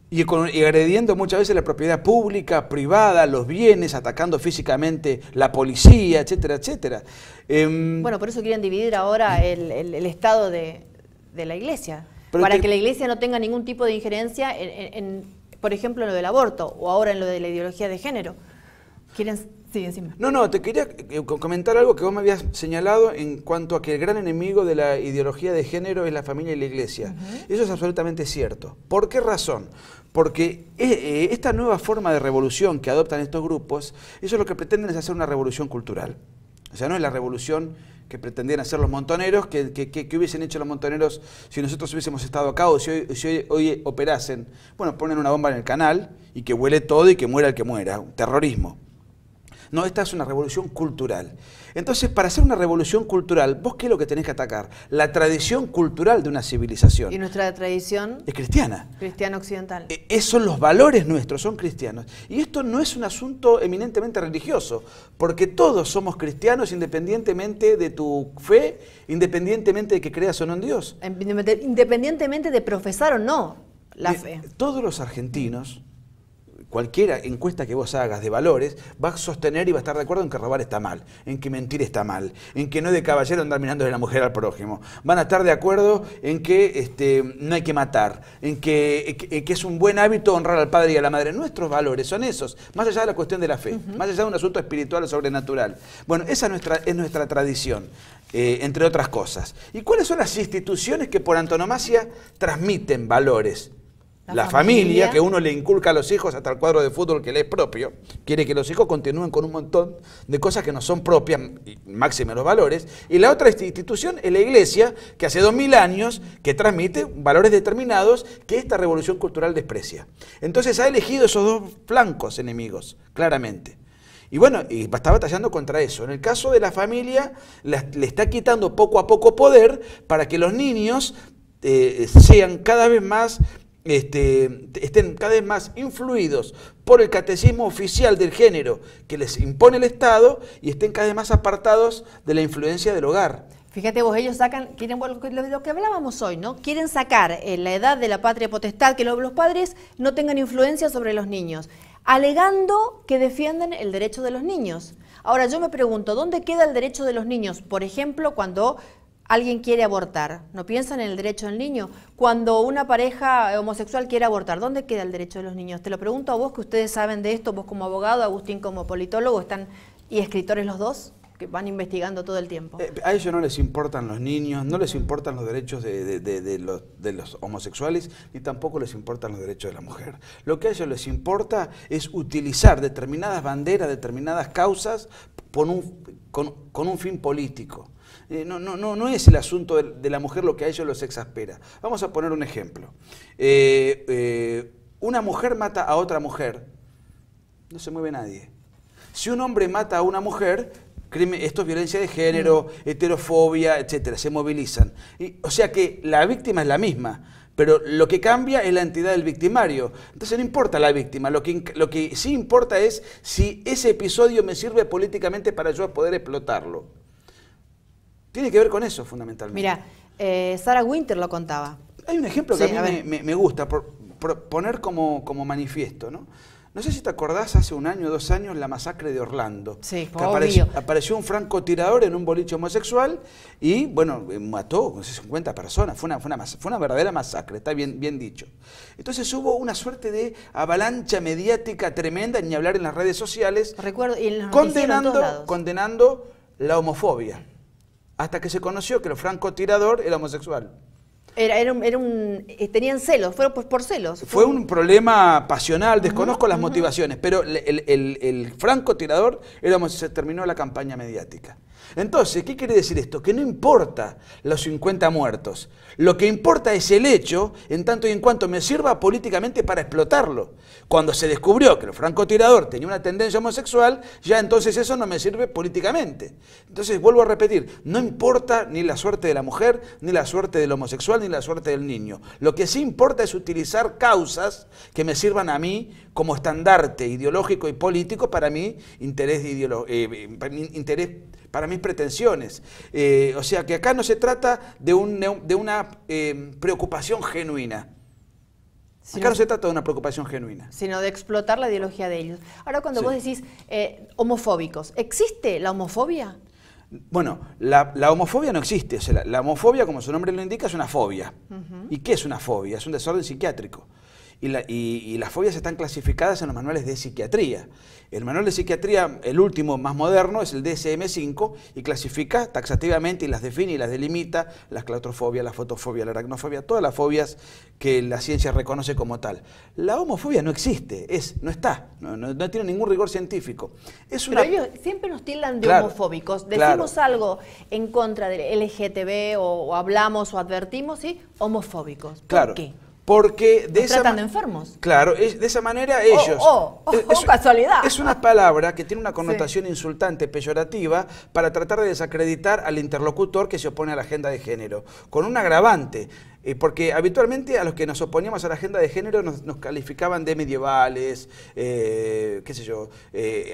Y agrediendo muchas veces la propiedad pública, privada, los bienes, atacando físicamente la policía, etcétera, etcétera. Bueno, por eso quieren dividir ahora el estado de la Iglesia, para que la Iglesia no tenga ningún tipo de injerencia en, por ejemplo, en lo del aborto, o ahora en lo de la ideología de género. Sí, encima. No, te quería comentar algo que vos me habías señalado en cuanto a que el gran enemigo de la ideología de género es la familia y la Iglesia. Uh-huh. Eso es absolutamente cierto. ¿Por qué razón? Porque esta nueva forma de revolución que adoptan estos grupos, eso es lo que pretenden, es hacer una revolución cultural. O sea, no es la revolución que pretendían hacer los montoneros, que hubiesen hecho los montoneros si nosotros hubiésemos estado acá, o si hoy operasen. Bueno, ponen una bomba en el canal y que huele todo y que muera el que muera. Terrorismo. No, esta es una revolución cultural. Entonces, para hacer una revolución cultural, ¿vos qué es lo que tenés que atacar? La tradición cultural de una civilización. ¿Y nuestra tradición? Es cristiana. Cristiana occidental. Esos los valores nuestros, son cristianos. Y esto no es un asunto eminentemente religioso, porque todos somos cristianos independientemente de tu fe, independientemente de que creas o no en Dios. Independientemente de profesar o no la fe. Todos los argentinos... Cualquier encuesta que vos hagas de valores va a sostener y va a estar de acuerdo en que robar está mal, en que mentir está mal, en que no es de caballero andar mirando de la mujer al prójimo. Van a estar de acuerdo en que no hay que matar, en que es un buen hábito honrar al padre y a la madre. Nuestros valores son esos, más allá de la cuestión de la fe, más allá de un asunto espiritual o sobrenatural. Bueno, esa es nuestra tradición, entre otras cosas. ¿Y cuáles son las instituciones que por antonomasia transmiten valores? La familia, que uno le inculca a los hijos hasta el cuadro de fútbol que le es propio, quiere que los hijos continúen con un montón de cosas que no son propias, máxime los valores. Y la otra institución es la Iglesia, que hace 2000 años que transmite valores determinados que esta revolución cultural desprecia. Entonces ha elegido esos dos flancos enemigos, claramente. Y bueno, y está batallando contra eso. En el caso de la familia, le está quitando poco a poco poder para que los niños sean cada vez más... estén cada vez más influidos por el catecismo oficial del género que les impone el Estado y estén cada vez más apartados de la influencia del hogar. Fíjate vos, ellos sacan, quieren lo que hablábamos hoy, ¿no? Quieren sacar la edad de la patria potestad, que los padres no tengan influencia sobre los niños, alegando que defienden el derecho de los niños. Ahora yo me pregunto, ¿dónde queda el derecho de los niños? Por ejemplo, cuando alguien quiere abortar, no piensan en el derecho del niño. Cuando una pareja homosexual quiere abortar, ¿dónde queda el derecho de los niños? Te lo pregunto a vos, que ustedes saben de esto, vos como abogado, Agustín como politólogo, están y escritores los dos, que van investigando todo el tiempo. A ellos no les importan los niños, no les importan los derechos de los homosexuales, ni tampoco les importan los derechos de la mujer. Lo que a ellos les importa es utilizar determinadas banderas, determinadas causas, con un fin político. No es el asunto de la mujer lo que a ellos los exaspera. Vamos a poner un ejemplo. Una mujer mata a otra mujer, no se mueve nadie. Si un hombre mata a una mujer, esto es violencia de género, heterofobia, etcétera, se movilizan. O sea que la víctima es la misma, pero lo que cambia es la entidad del victimario. Entonces no importa la víctima, lo que sí importa es si ese episodio me sirve políticamente para yo poder explotarlo. Tiene que ver con eso, fundamentalmente. Mira, Sarah Winter lo contaba. Hay un ejemplo que a mí me gusta poner como manifiesto, ¿no? No sé si te acordás, hace un año o 2 años, la masacre de Orlando. Sí, que apareció un francotirador en un boliche homosexual y, bueno, mató 50 personas. Fue una verdadera masacre, está bien dicho. Entonces hubo una suerte de avalancha mediática tremenda, ni hablar en las redes sociales, recuerdo, y condenando la homofobia. Hasta que se conoció que el francotirador era homosexual. Tenían celos, fueron por celos. Fue un problema pasional, desconozco las motivaciones, pero el francotirador se terminó la campaña mediática. Entonces, ¿qué quiere decir esto? Que no importa los 50 muertos, lo que importa es el hecho, en tanto y en cuanto me sirva políticamente para explotarlo. Cuando se descubrió que el francotirador tenía una tendencia homosexual, ya entonces eso no me sirve políticamente. Entonces, vuelvo a repetir, no importa ni la suerte de la mujer, ni la suerte del homosexual, ni la suerte del niño. Lo que sí importa es utilizar causas que me sirvan a mí como estandarte ideológico y político para mi interés para mis pretensiones. O sea que acá no se trata de una preocupación genuina. Acá no se trata de una preocupación genuina. Sino de explotar la ideología de ellos. Ahora cuando vos decís homofóbicos, ¿existe la homofobia? Bueno, la homofobia no existe. O sea, la homofobia, como su nombre lo indica, es una fobia. ¿Y qué es una fobia? Es un desorden psiquiátrico. Y las fobias están clasificadas en los manuales de psiquiatría. El manual de psiquiatría, el último más moderno, es el DSM-5 y clasifica taxativamente y las define y las delimita, la claustrofobia, la fotofobia, la aracnofobia, todas las fobias que la ciencia reconoce como tal. La homofobia no existe, no tiene ningún rigor científico. Pero ellos siempre nos tildan de homofóbicos. Decimos algo en contra del LGTB o hablamos o advertimos, ¿sí? Homofóbicos. ¿Por qué? Porque tratan de enfermos. Claro, de esa manera ellos... casualidad. Es una palabra que tiene una connotación insultante, peyorativa, para tratar de desacreditar al interlocutor que se opone a la agenda de género, con un agravante. Porque habitualmente a los que nos oponíamos a la agenda de género nos calificaban de medievales, qué sé yo,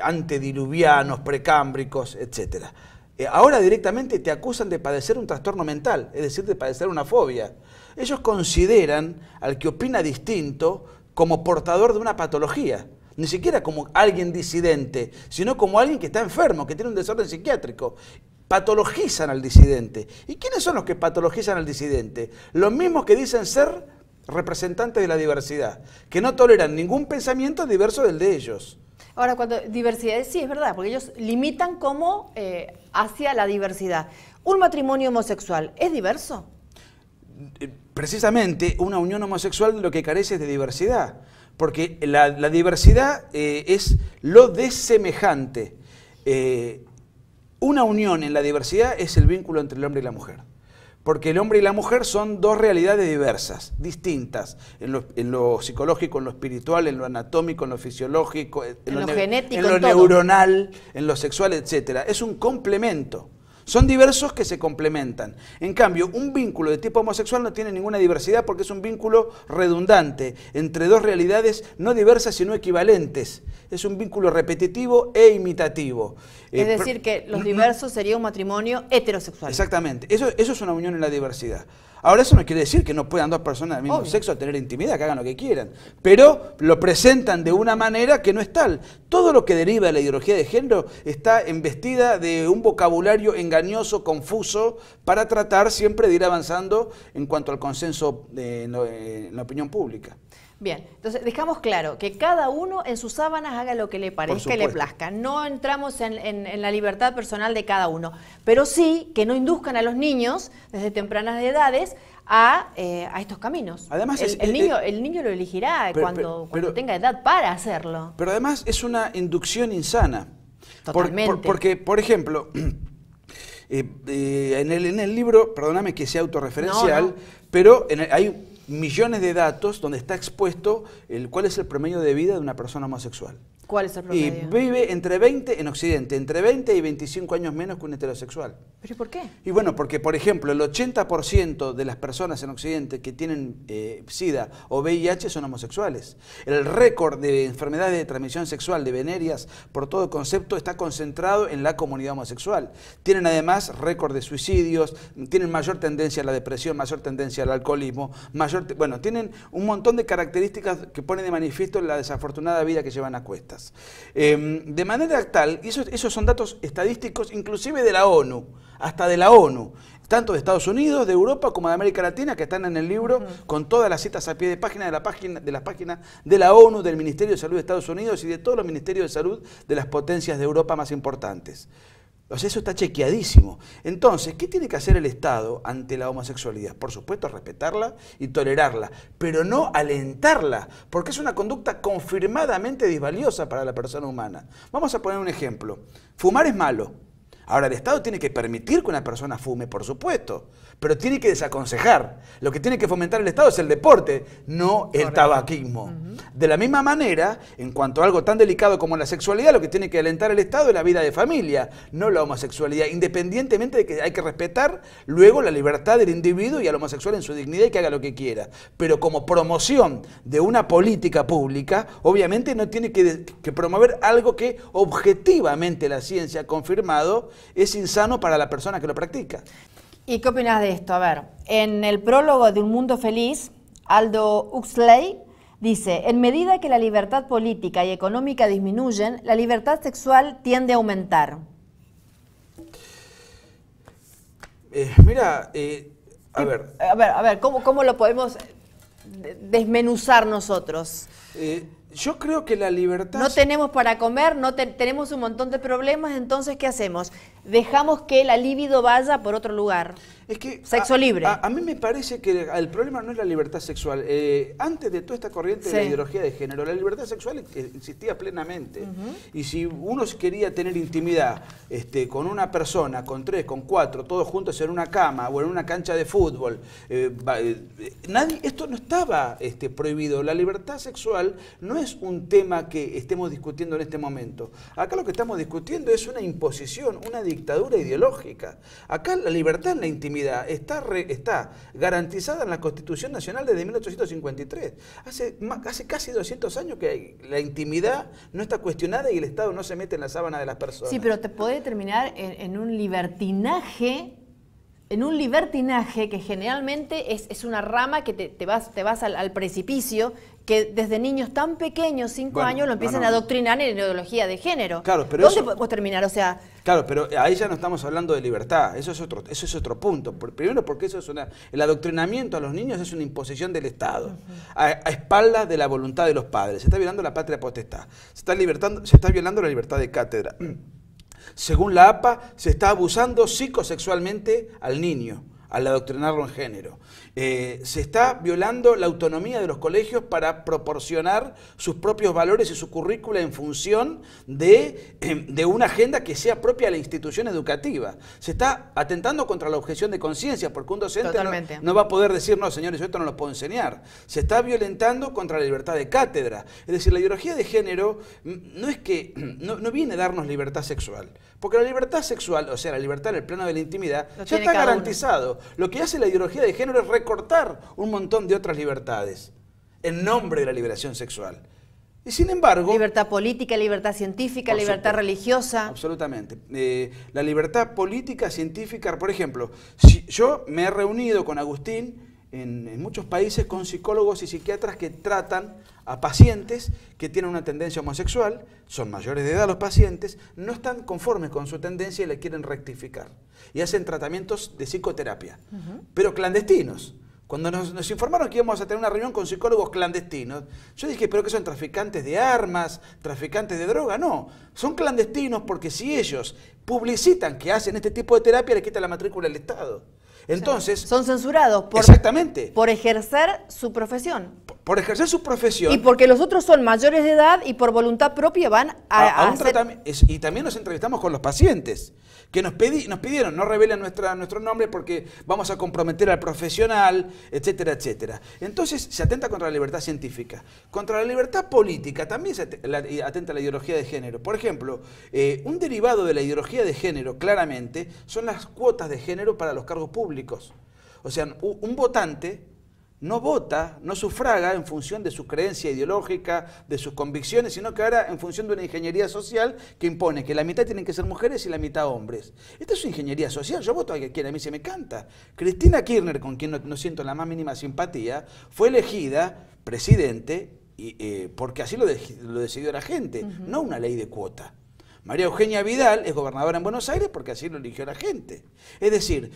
antediluvianos, precámbricos, etc. Ahora directamente te acusan de padecer un trastorno mental, es decir, de padecer una fobia. Ellos consideran al que opina distinto como portador de una patología, ni siquiera como alguien disidente, sino como alguien que está enfermo, que tiene un desorden psiquiátrico. Patologizan al disidente. ¿Y quiénes son los que patologizan al disidente? Los mismos que dicen ser representantes de la diversidad, que no toleran ningún pensamiento diverso del de ellos. Ahora, cuando diversidad, sí, es verdad, porque ellos limitan como hacia la diversidad. ¿Un matrimonio homosexual es diverso? Precisamente una unión homosexual lo que carece es de diversidad, porque la diversidad es lo desemejante. Una unión en la diversidad es el vínculo entre el hombre y la mujer, porque el hombre y la mujer son dos realidades diversas, distintas, en lo psicológico, en lo espiritual, en lo anatómico, en lo fisiológico, en lo genético, en lo neuronal, en lo sexual, etc. Es un complemento. Son diversos que se complementan. En cambio, un vínculo de tipo homosexual no tiene ninguna diversidad porque es un vínculo redundante entre dos realidades no diversas sino equivalentes. Es un vínculo repetitivo e imitativo. Es decir, que los diversos sería un matrimonio heterosexual. Exactamente. Eso es una unión en la diversidad. Ahora eso no quiere decir que no puedan dos personas del mismo Obvio. Sexo tener intimidad, que hagan lo que quieran, pero lo presentan de una manera que no es tal. Todo lo que deriva de la ideología de género está embestida de un vocabulario engañoso, confuso, para tratar siempre de ir avanzando en cuanto al consenso en la opinión pública. Bien, entonces dejamos claro que cada uno en sus sábanas haga lo que le parezca y le plazca. No entramos en la libertad personal de cada uno, pero sí que no induzcan a los niños desde tempranas edades a estos caminos. Además, el niño lo elegirá cuando tenga edad para hacerlo. Pero además es una inducción insana. Totalmente. Porque, por ejemplo... en el libro, perdóname que sea autorreferencial, pero hay millones de datos donde está expuesto cuál es el promedio de vida de una persona homosexual. ¿Cuál es el promedio? Y vive entre 20, en Occidente, entre 20 y 25 años menos que un heterosexual. ¿Pero y por qué? Y bueno, porque por ejemplo el 80% de las personas en Occidente que tienen SIDA o VIH son homosexuales. El récord de enfermedades de transmisión sexual, de venerias, por todo concepto, está concentrado en la comunidad homosexual. Tienen además récord de suicidios, tienen mayor tendencia a la depresión, mayor tendencia al alcoholismo, bueno, tienen un montón de características que ponen de manifiesto la desafortunada vida que llevan a cuestas. De manera tal, y esos son datos estadísticos inclusive de la ONU, hasta de la ONU, tanto de Estados Unidos, de Europa como de América Latina, que están en el libro con todas las citas a pie de página de las páginas de la ONU, del Ministerio de Salud de Estados Unidos y de todos los ministerios de salud de las potencias de Europa más importantes. O sea, eso está chequeadísimo. Entonces, ¿qué tiene que hacer el Estado ante la homosexualidad? Por supuesto, respetarla y tolerarla, pero no alentarla, porque es una conducta confirmadamente disvaliosa para la persona humana. Vamos a poner un ejemplo. Fumar es malo. Ahora, el Estado tiene que permitir que una persona fume, por supuesto, pero tiene que desaconsejar. Lo que tiene que fomentar el Estado es el deporte, no el tabaquismo. De la misma manera, en cuanto a algo tan delicado como la sexualidad, lo que tiene que alentar el Estado es la vida de familia, no la homosexualidad, independientemente de que hay que respetar luego la libertad del individuo y al homosexual en su dignidad y que haga lo que quiera. Pero como promoción de una política pública, obviamente no tiene que promover algo que objetivamente la ciencia ha confirmado es insano para la persona que lo practica. ¿Y qué opinas de esto? A ver, en el prólogo de Un Mundo Feliz, Aldo Huxley dice: en medida que la libertad política y económica disminuyen, la libertad sexual tiende a aumentar. A ver, ¿cómo lo podemos desmenuzar nosotros? Yo creo que la libertad... No tenemos para comer, tenemos un montón de problemas, entonces ¿qué hacemos? Dejamos que la libido vaya por otro lugar. Es que sexo libre. A mí me parece que el problema no es la libertad sexual. Antes de toda esta corriente de la ideología de género, la libertad sexual existía plenamente. Y si uno quería tener intimidad con una persona, con tres, con cuatro, todos juntos en una cama o en una cancha de fútbol, esto no estaba prohibido. La libertad sexual no es un tema que estemos discutiendo en este momento. Acá lo que estamos discutiendo es una imposición, una dictadura ideológica. Acá la libertad en la intimidad está garantizada en la Constitución Nacional desde 1853. Hace casi 200 años que la intimidad no está cuestionada y el Estado no se mete en la sábana de las personas. Sí, pero te puede terminar en un libertinaje, que generalmente es una rama que te vas al precipicio, que desde niños tan pequeños, 5 años, lo empiezan a adoctrinar en ideología de género. Claro, pero ¿dónde podemos terminar? O sea... Claro, pero ahí ya no estamos hablando de libertad, eso es otro punto. Primero porque eso es el adoctrinamiento a los niños es una imposición del Estado, a espaldas de la voluntad de los padres. Se está violando la patria potestad, se está violando la libertad de cátedra. Según la APA, se está abusando psicosexualmente al niño al adoctrinarlo en género. Se está violando la autonomía de los colegios para proporcionar sus propios valores y su currícula en función de una agenda que sea propia de la institución educativa. Se está atentando contra la objeción de conciencia, porque un docente no va a poder decir, no, señores, yo esto no lo puedo enseñar. Se está violentando contra la libertad de cátedra. Es decir, la ideología de género no viene a darnos libertad sexual, porque la libertad sexual, o sea, la libertad en el plano de la intimidad, ya está garantizado. Lo que hace la ideología de género es recortar un montón de otras libertades en nombre de la liberación sexual. Y sin embargo... Libertad política, libertad científica, libertad religiosa. Absolutamente. La libertad política, científica, por ejemplo, si yo me he reunido con Agustín en muchos países con psicólogos y psiquiatras que tratan a pacientes que tienen una tendencia homosexual, son mayores de edad los pacientes, no están conformes con su tendencia y la quieren rectificar. Y hacen tratamientos de psicoterapia, pero clandestinos. Cuando nos informaron que íbamos a tener una reunión con psicólogos clandestinos, yo dije, ¿pero qué son traficantes de armas, traficantes de droga? No, son clandestinos porque si ellos publicitan que hacen este tipo de terapia, les quita la matrícula al Estado. Entonces, o sea, son censurados por, exactamente, por ejercer su profesión. Por ejercer su profesión. Y porque los otros son mayores de edad y por voluntad propia van a hacer... Y también nos entrevistamos con los pacientes, que nos pidieron, no revelen nuestro nombre porque vamos a comprometer al profesional, etcétera, etcétera. Entonces se atenta contra la libertad científica. Contra la libertad política también se atenta a la ideología de género. Por ejemplo, un derivado de la ideología de género, claramente, son las cuotas de género para los cargos públicos. O sea, un votante no vota, no sufraga en función de su creencia ideológica, de sus convicciones, sino que ahora en función de una ingeniería social que impone que la mitad tienen que ser mujeres y la mitad hombres. Esta es una ingeniería social, yo voto a quien quiera, a mí se me canta. Cristina Kirchner, con quien no siento la más mínima simpatía, fue elegida presidente porque así lo decidió la gente, no una ley de cuota. María Eugenia Vidal es gobernadora en Buenos Aires porque así lo eligió la gente. Es decir,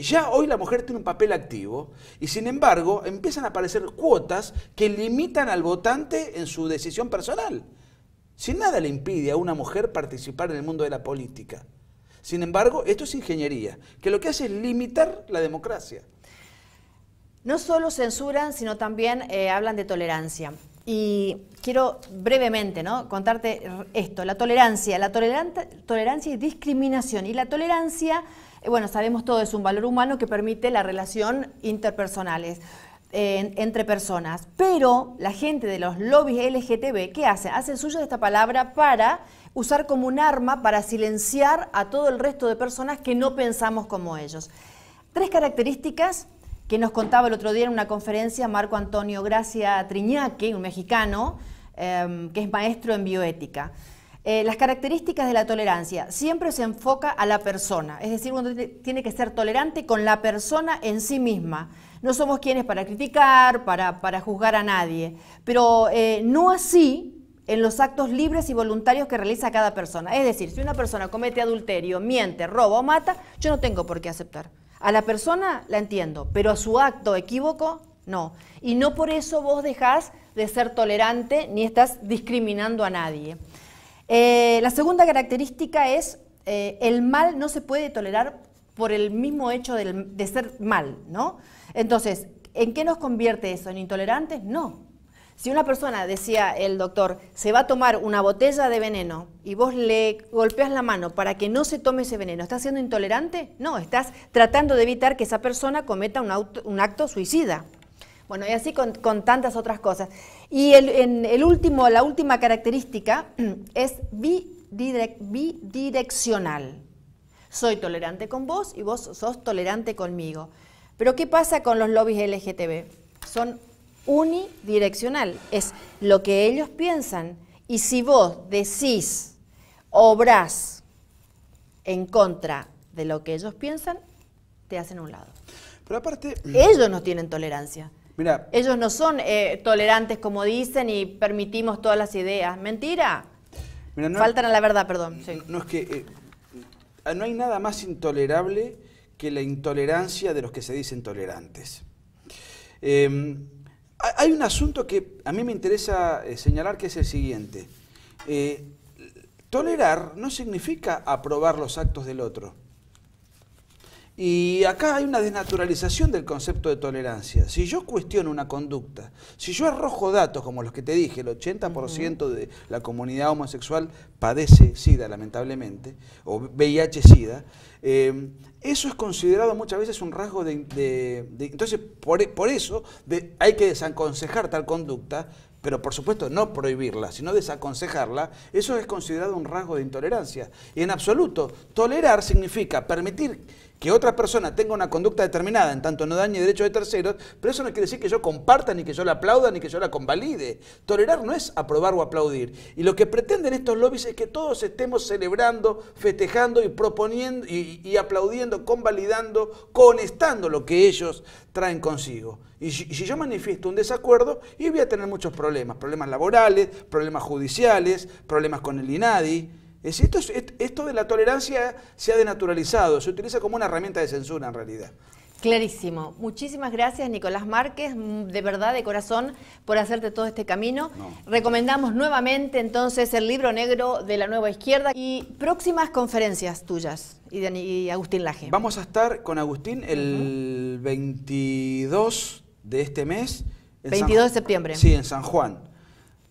ya hoy la mujer tiene un papel activo y sin embargo empiezan a aparecer cuotas que limitan al votante en su decisión personal. Si nada le impide a una mujer participar en el mundo de la política. Sin embargo, esto es ingeniería, que lo que hace es limitar la democracia. No solo censuran, sino también hablan de tolerancia. Y quiero brevemente, ¿no?, contarte esto, la tolerancia y discriminación. Y la tolerancia, bueno, sabemos todo, es un valor humano que permite la relación interpersonales, entre personas. Pero la gente de los lobbies LGTB, ¿qué hace? Hacen suya esta palabra para usar como un arma para silenciar a todo el resto de personas que no pensamos como ellos. Tres características que nos contaba el otro día en una conferencia Marco Antonio Gracia Triñaque, un mexicano que es maestro en bioética. Las características de la tolerancia, siempre se enfoca a la persona, es decir, uno tiene que ser tolerante con la persona en sí misma. No somos quienes para criticar, para juzgar a nadie, pero no así en los actos libres y voluntarios que realiza cada persona. Es decir, si una persona comete adulterio, miente, roba o mata, yo no tengo por qué aceptar. A la persona la entiendo, pero a su acto equívoco, no. Y no por eso vos dejás de ser tolerante ni estás discriminando a nadie. La segunda característica es el mal no se puede tolerar por el mismo hecho de ser mal, ¿no? Entonces, ¿en qué nos convierte eso? ¿En intolerantes? No. Si una persona, decía el doctor, se va a tomar una botella de veneno y vos le golpeás la mano para que no se tome ese veneno, ¿estás siendo intolerante? No, estás tratando de evitar que esa persona cometa un acto suicida. Bueno, y así con tantas otras cosas. Y la última característica es bidireccional. Soy tolerante con vos y vos sos tolerante conmigo. Pero ¿qué pasa con los lobbies LGTB? Son unidireccional, es lo que ellos piensan, y si vos decís, obrás en contra de lo que ellos piensan, te hacen a un lado. Pero aparte... Ellos no tienen tolerancia. Mirá, ellos no son tolerantes como dicen y permitimos todas las ideas. Mentira. Mirá, no, faltan a la verdad, perdón. Sí. No, es que no hay nada más intolerable que la intolerancia de los que se dicen tolerantes. Hay un asunto que a mí me interesa señalar, que es el siguiente. Tolerar no significa aprobar los actos del otro. Y acá hay una desnaturalización del concepto de tolerancia. Si yo cuestiono una conducta, si yo arrojo datos como los que te dije, el 80% de la comunidad homosexual padece SIDA, lamentablemente, o VIH-SIDA, eso es considerado muchas veces un rasgo entonces, por eso hay que desaconsejar tal conducta, pero por supuesto no prohibirla, sino desaconsejarla. Eso es considerado un rasgo de intolerancia. Y en absoluto, tolerar significa permitir que otra persona tenga una conducta determinada en tanto no dañe derechos de terceros, pero eso no quiere decir que yo comparta, ni que yo la aplauda, ni que yo la convalide. Tolerar no es aprobar o aplaudir. Y lo que pretenden estos lobbies es que todos estemos celebrando, festejando y proponiendo y aplaudiendo, convalidando, conestando lo que ellos traen consigo. Y si yo manifiesto un desacuerdo, yo voy a tener muchos problemas. Problemas laborales, problemas judiciales, problemas con el INADI. Esto de la tolerancia se ha denaturalizado, se utiliza como una herramienta de censura en realidad. Clarísimo. Muchísimas gracias, Nicolás Márquez, de verdad, de corazón, por hacerte todo este camino. No. Recomendamos nuevamente entonces El Libro Negro de la Nueva Izquierda y próximas conferencias tuyas y Agustín Laje. Vamos a estar con Agustín el 22 de este mes. 22 de septiembre. Sí, en San Juan.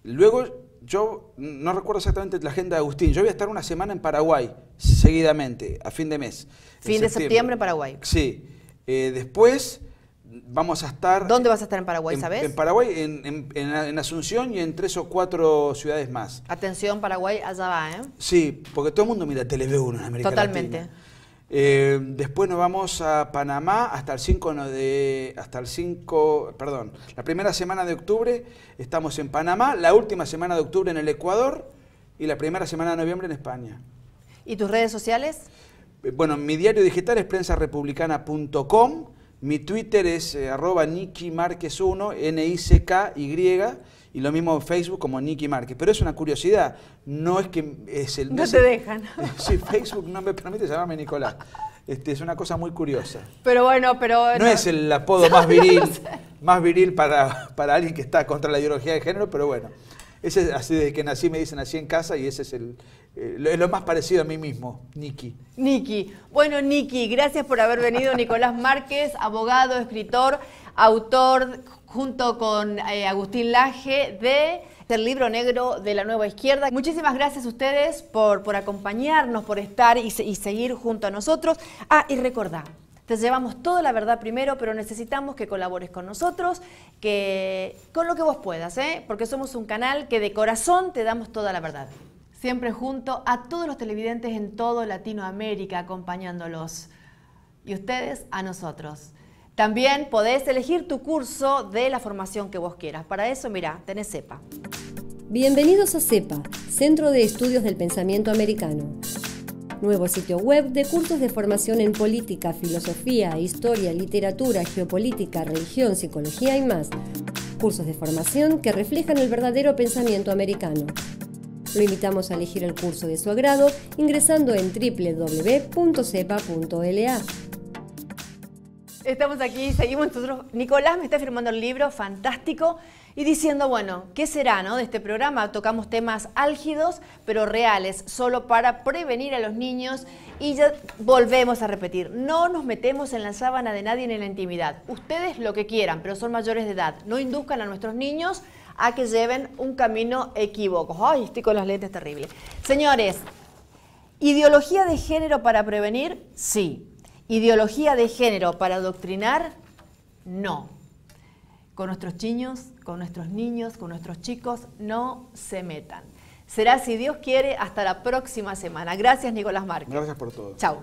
Luego... Yo no recuerdo exactamente la agenda de Agustín. Yo voy a estar una semana en Paraguay, seguidamente, a fin de mes. Fin de septiembre en Paraguay. Sí. Después vamos a estar... ¿Dónde vas a estar en Paraguay, sabes? En Paraguay, en Asunción y en 3 o 4 ciudades más. Atención, Paraguay, allá va, ¿eh? Sí, porque todo el mundo mira TV1 en América Totalmente. Latina. Después nos vamos a Panamá hasta el 5, perdón, la primera semana de octubre estamos en Panamá, la última semana de octubre en el Ecuador y la primera semana de noviembre en España. ¿Y tus redes sociales? Bueno, mi diario digital es prensarepublicana.com, mi Twitter es @NikiMárquez1, N-I-C-K-Y, y lo mismo en Facebook como Nicky Márquez. Pero es una curiosidad, no es que... No te dejan. Sí, Facebook no me permite llamarme Nicolás. Es una cosa muy curiosa. Pero bueno, pero... No es el apodo más viril para alguien que está contra la ideología de género, pero bueno. Ese es así, desde que nací me dicen así en casa y ese es lo más parecido a mí mismo, Nicky. Nicky. Bueno, Nicky, gracias por haber venido. Nicolás Márquez, abogado, escritor, autor... junto con Agustín Laje de El Libro Negro de la Nueva Izquierda. Muchísimas gracias a ustedes por acompañarnos, por estar y seguir junto a nosotros. Ah, y recordá, te llevamos toda la verdad primero, pero necesitamos que colabores con nosotros, que con lo que vos puedas, porque somos un canal que de corazón te damos toda la verdad. Siempre junto a todos los televidentes en todo Latinoamérica, acompañándolos. Y ustedes a nosotros. También podés elegir tu curso de la formación que vos quieras. Para eso, mirá, tenés CEPA. Bienvenidos a CEPA, Centro de Estudios del Pensamiento Americano. Nuevo sitio web de cursos de formación en política, filosofía, historia, literatura, geopolítica, religión, psicología y más. Cursos de formación que reflejan el verdadero pensamiento americano. Lo invitamos a elegir el curso de su agrado ingresando en www.cepa.la. Estamos aquí, seguimos nosotros. Nicolás me está firmando el libro, fantástico, y diciendo, bueno, ¿qué será, no? De este programa tocamos temas álgidos, pero reales, solo para prevenir a los niños. Y ya volvemos a repetir, no nos metemos en la sábana de nadie ni en la intimidad. Ustedes lo que quieran, pero son mayores de edad. No induzcan a nuestros niños a que lleven un camino equívoco. Ay, estoy con las lentes terribles. Señores, ¿ideología de género para prevenir? Sí. Ideología de género para adoctrinar, no. Con nuestros chiños, con nuestros niños, con nuestros chicos, no se metan. Será, si Dios quiere, hasta la próxima semana. Gracias, Nicolás Márquez. Gracias por todo. Chao.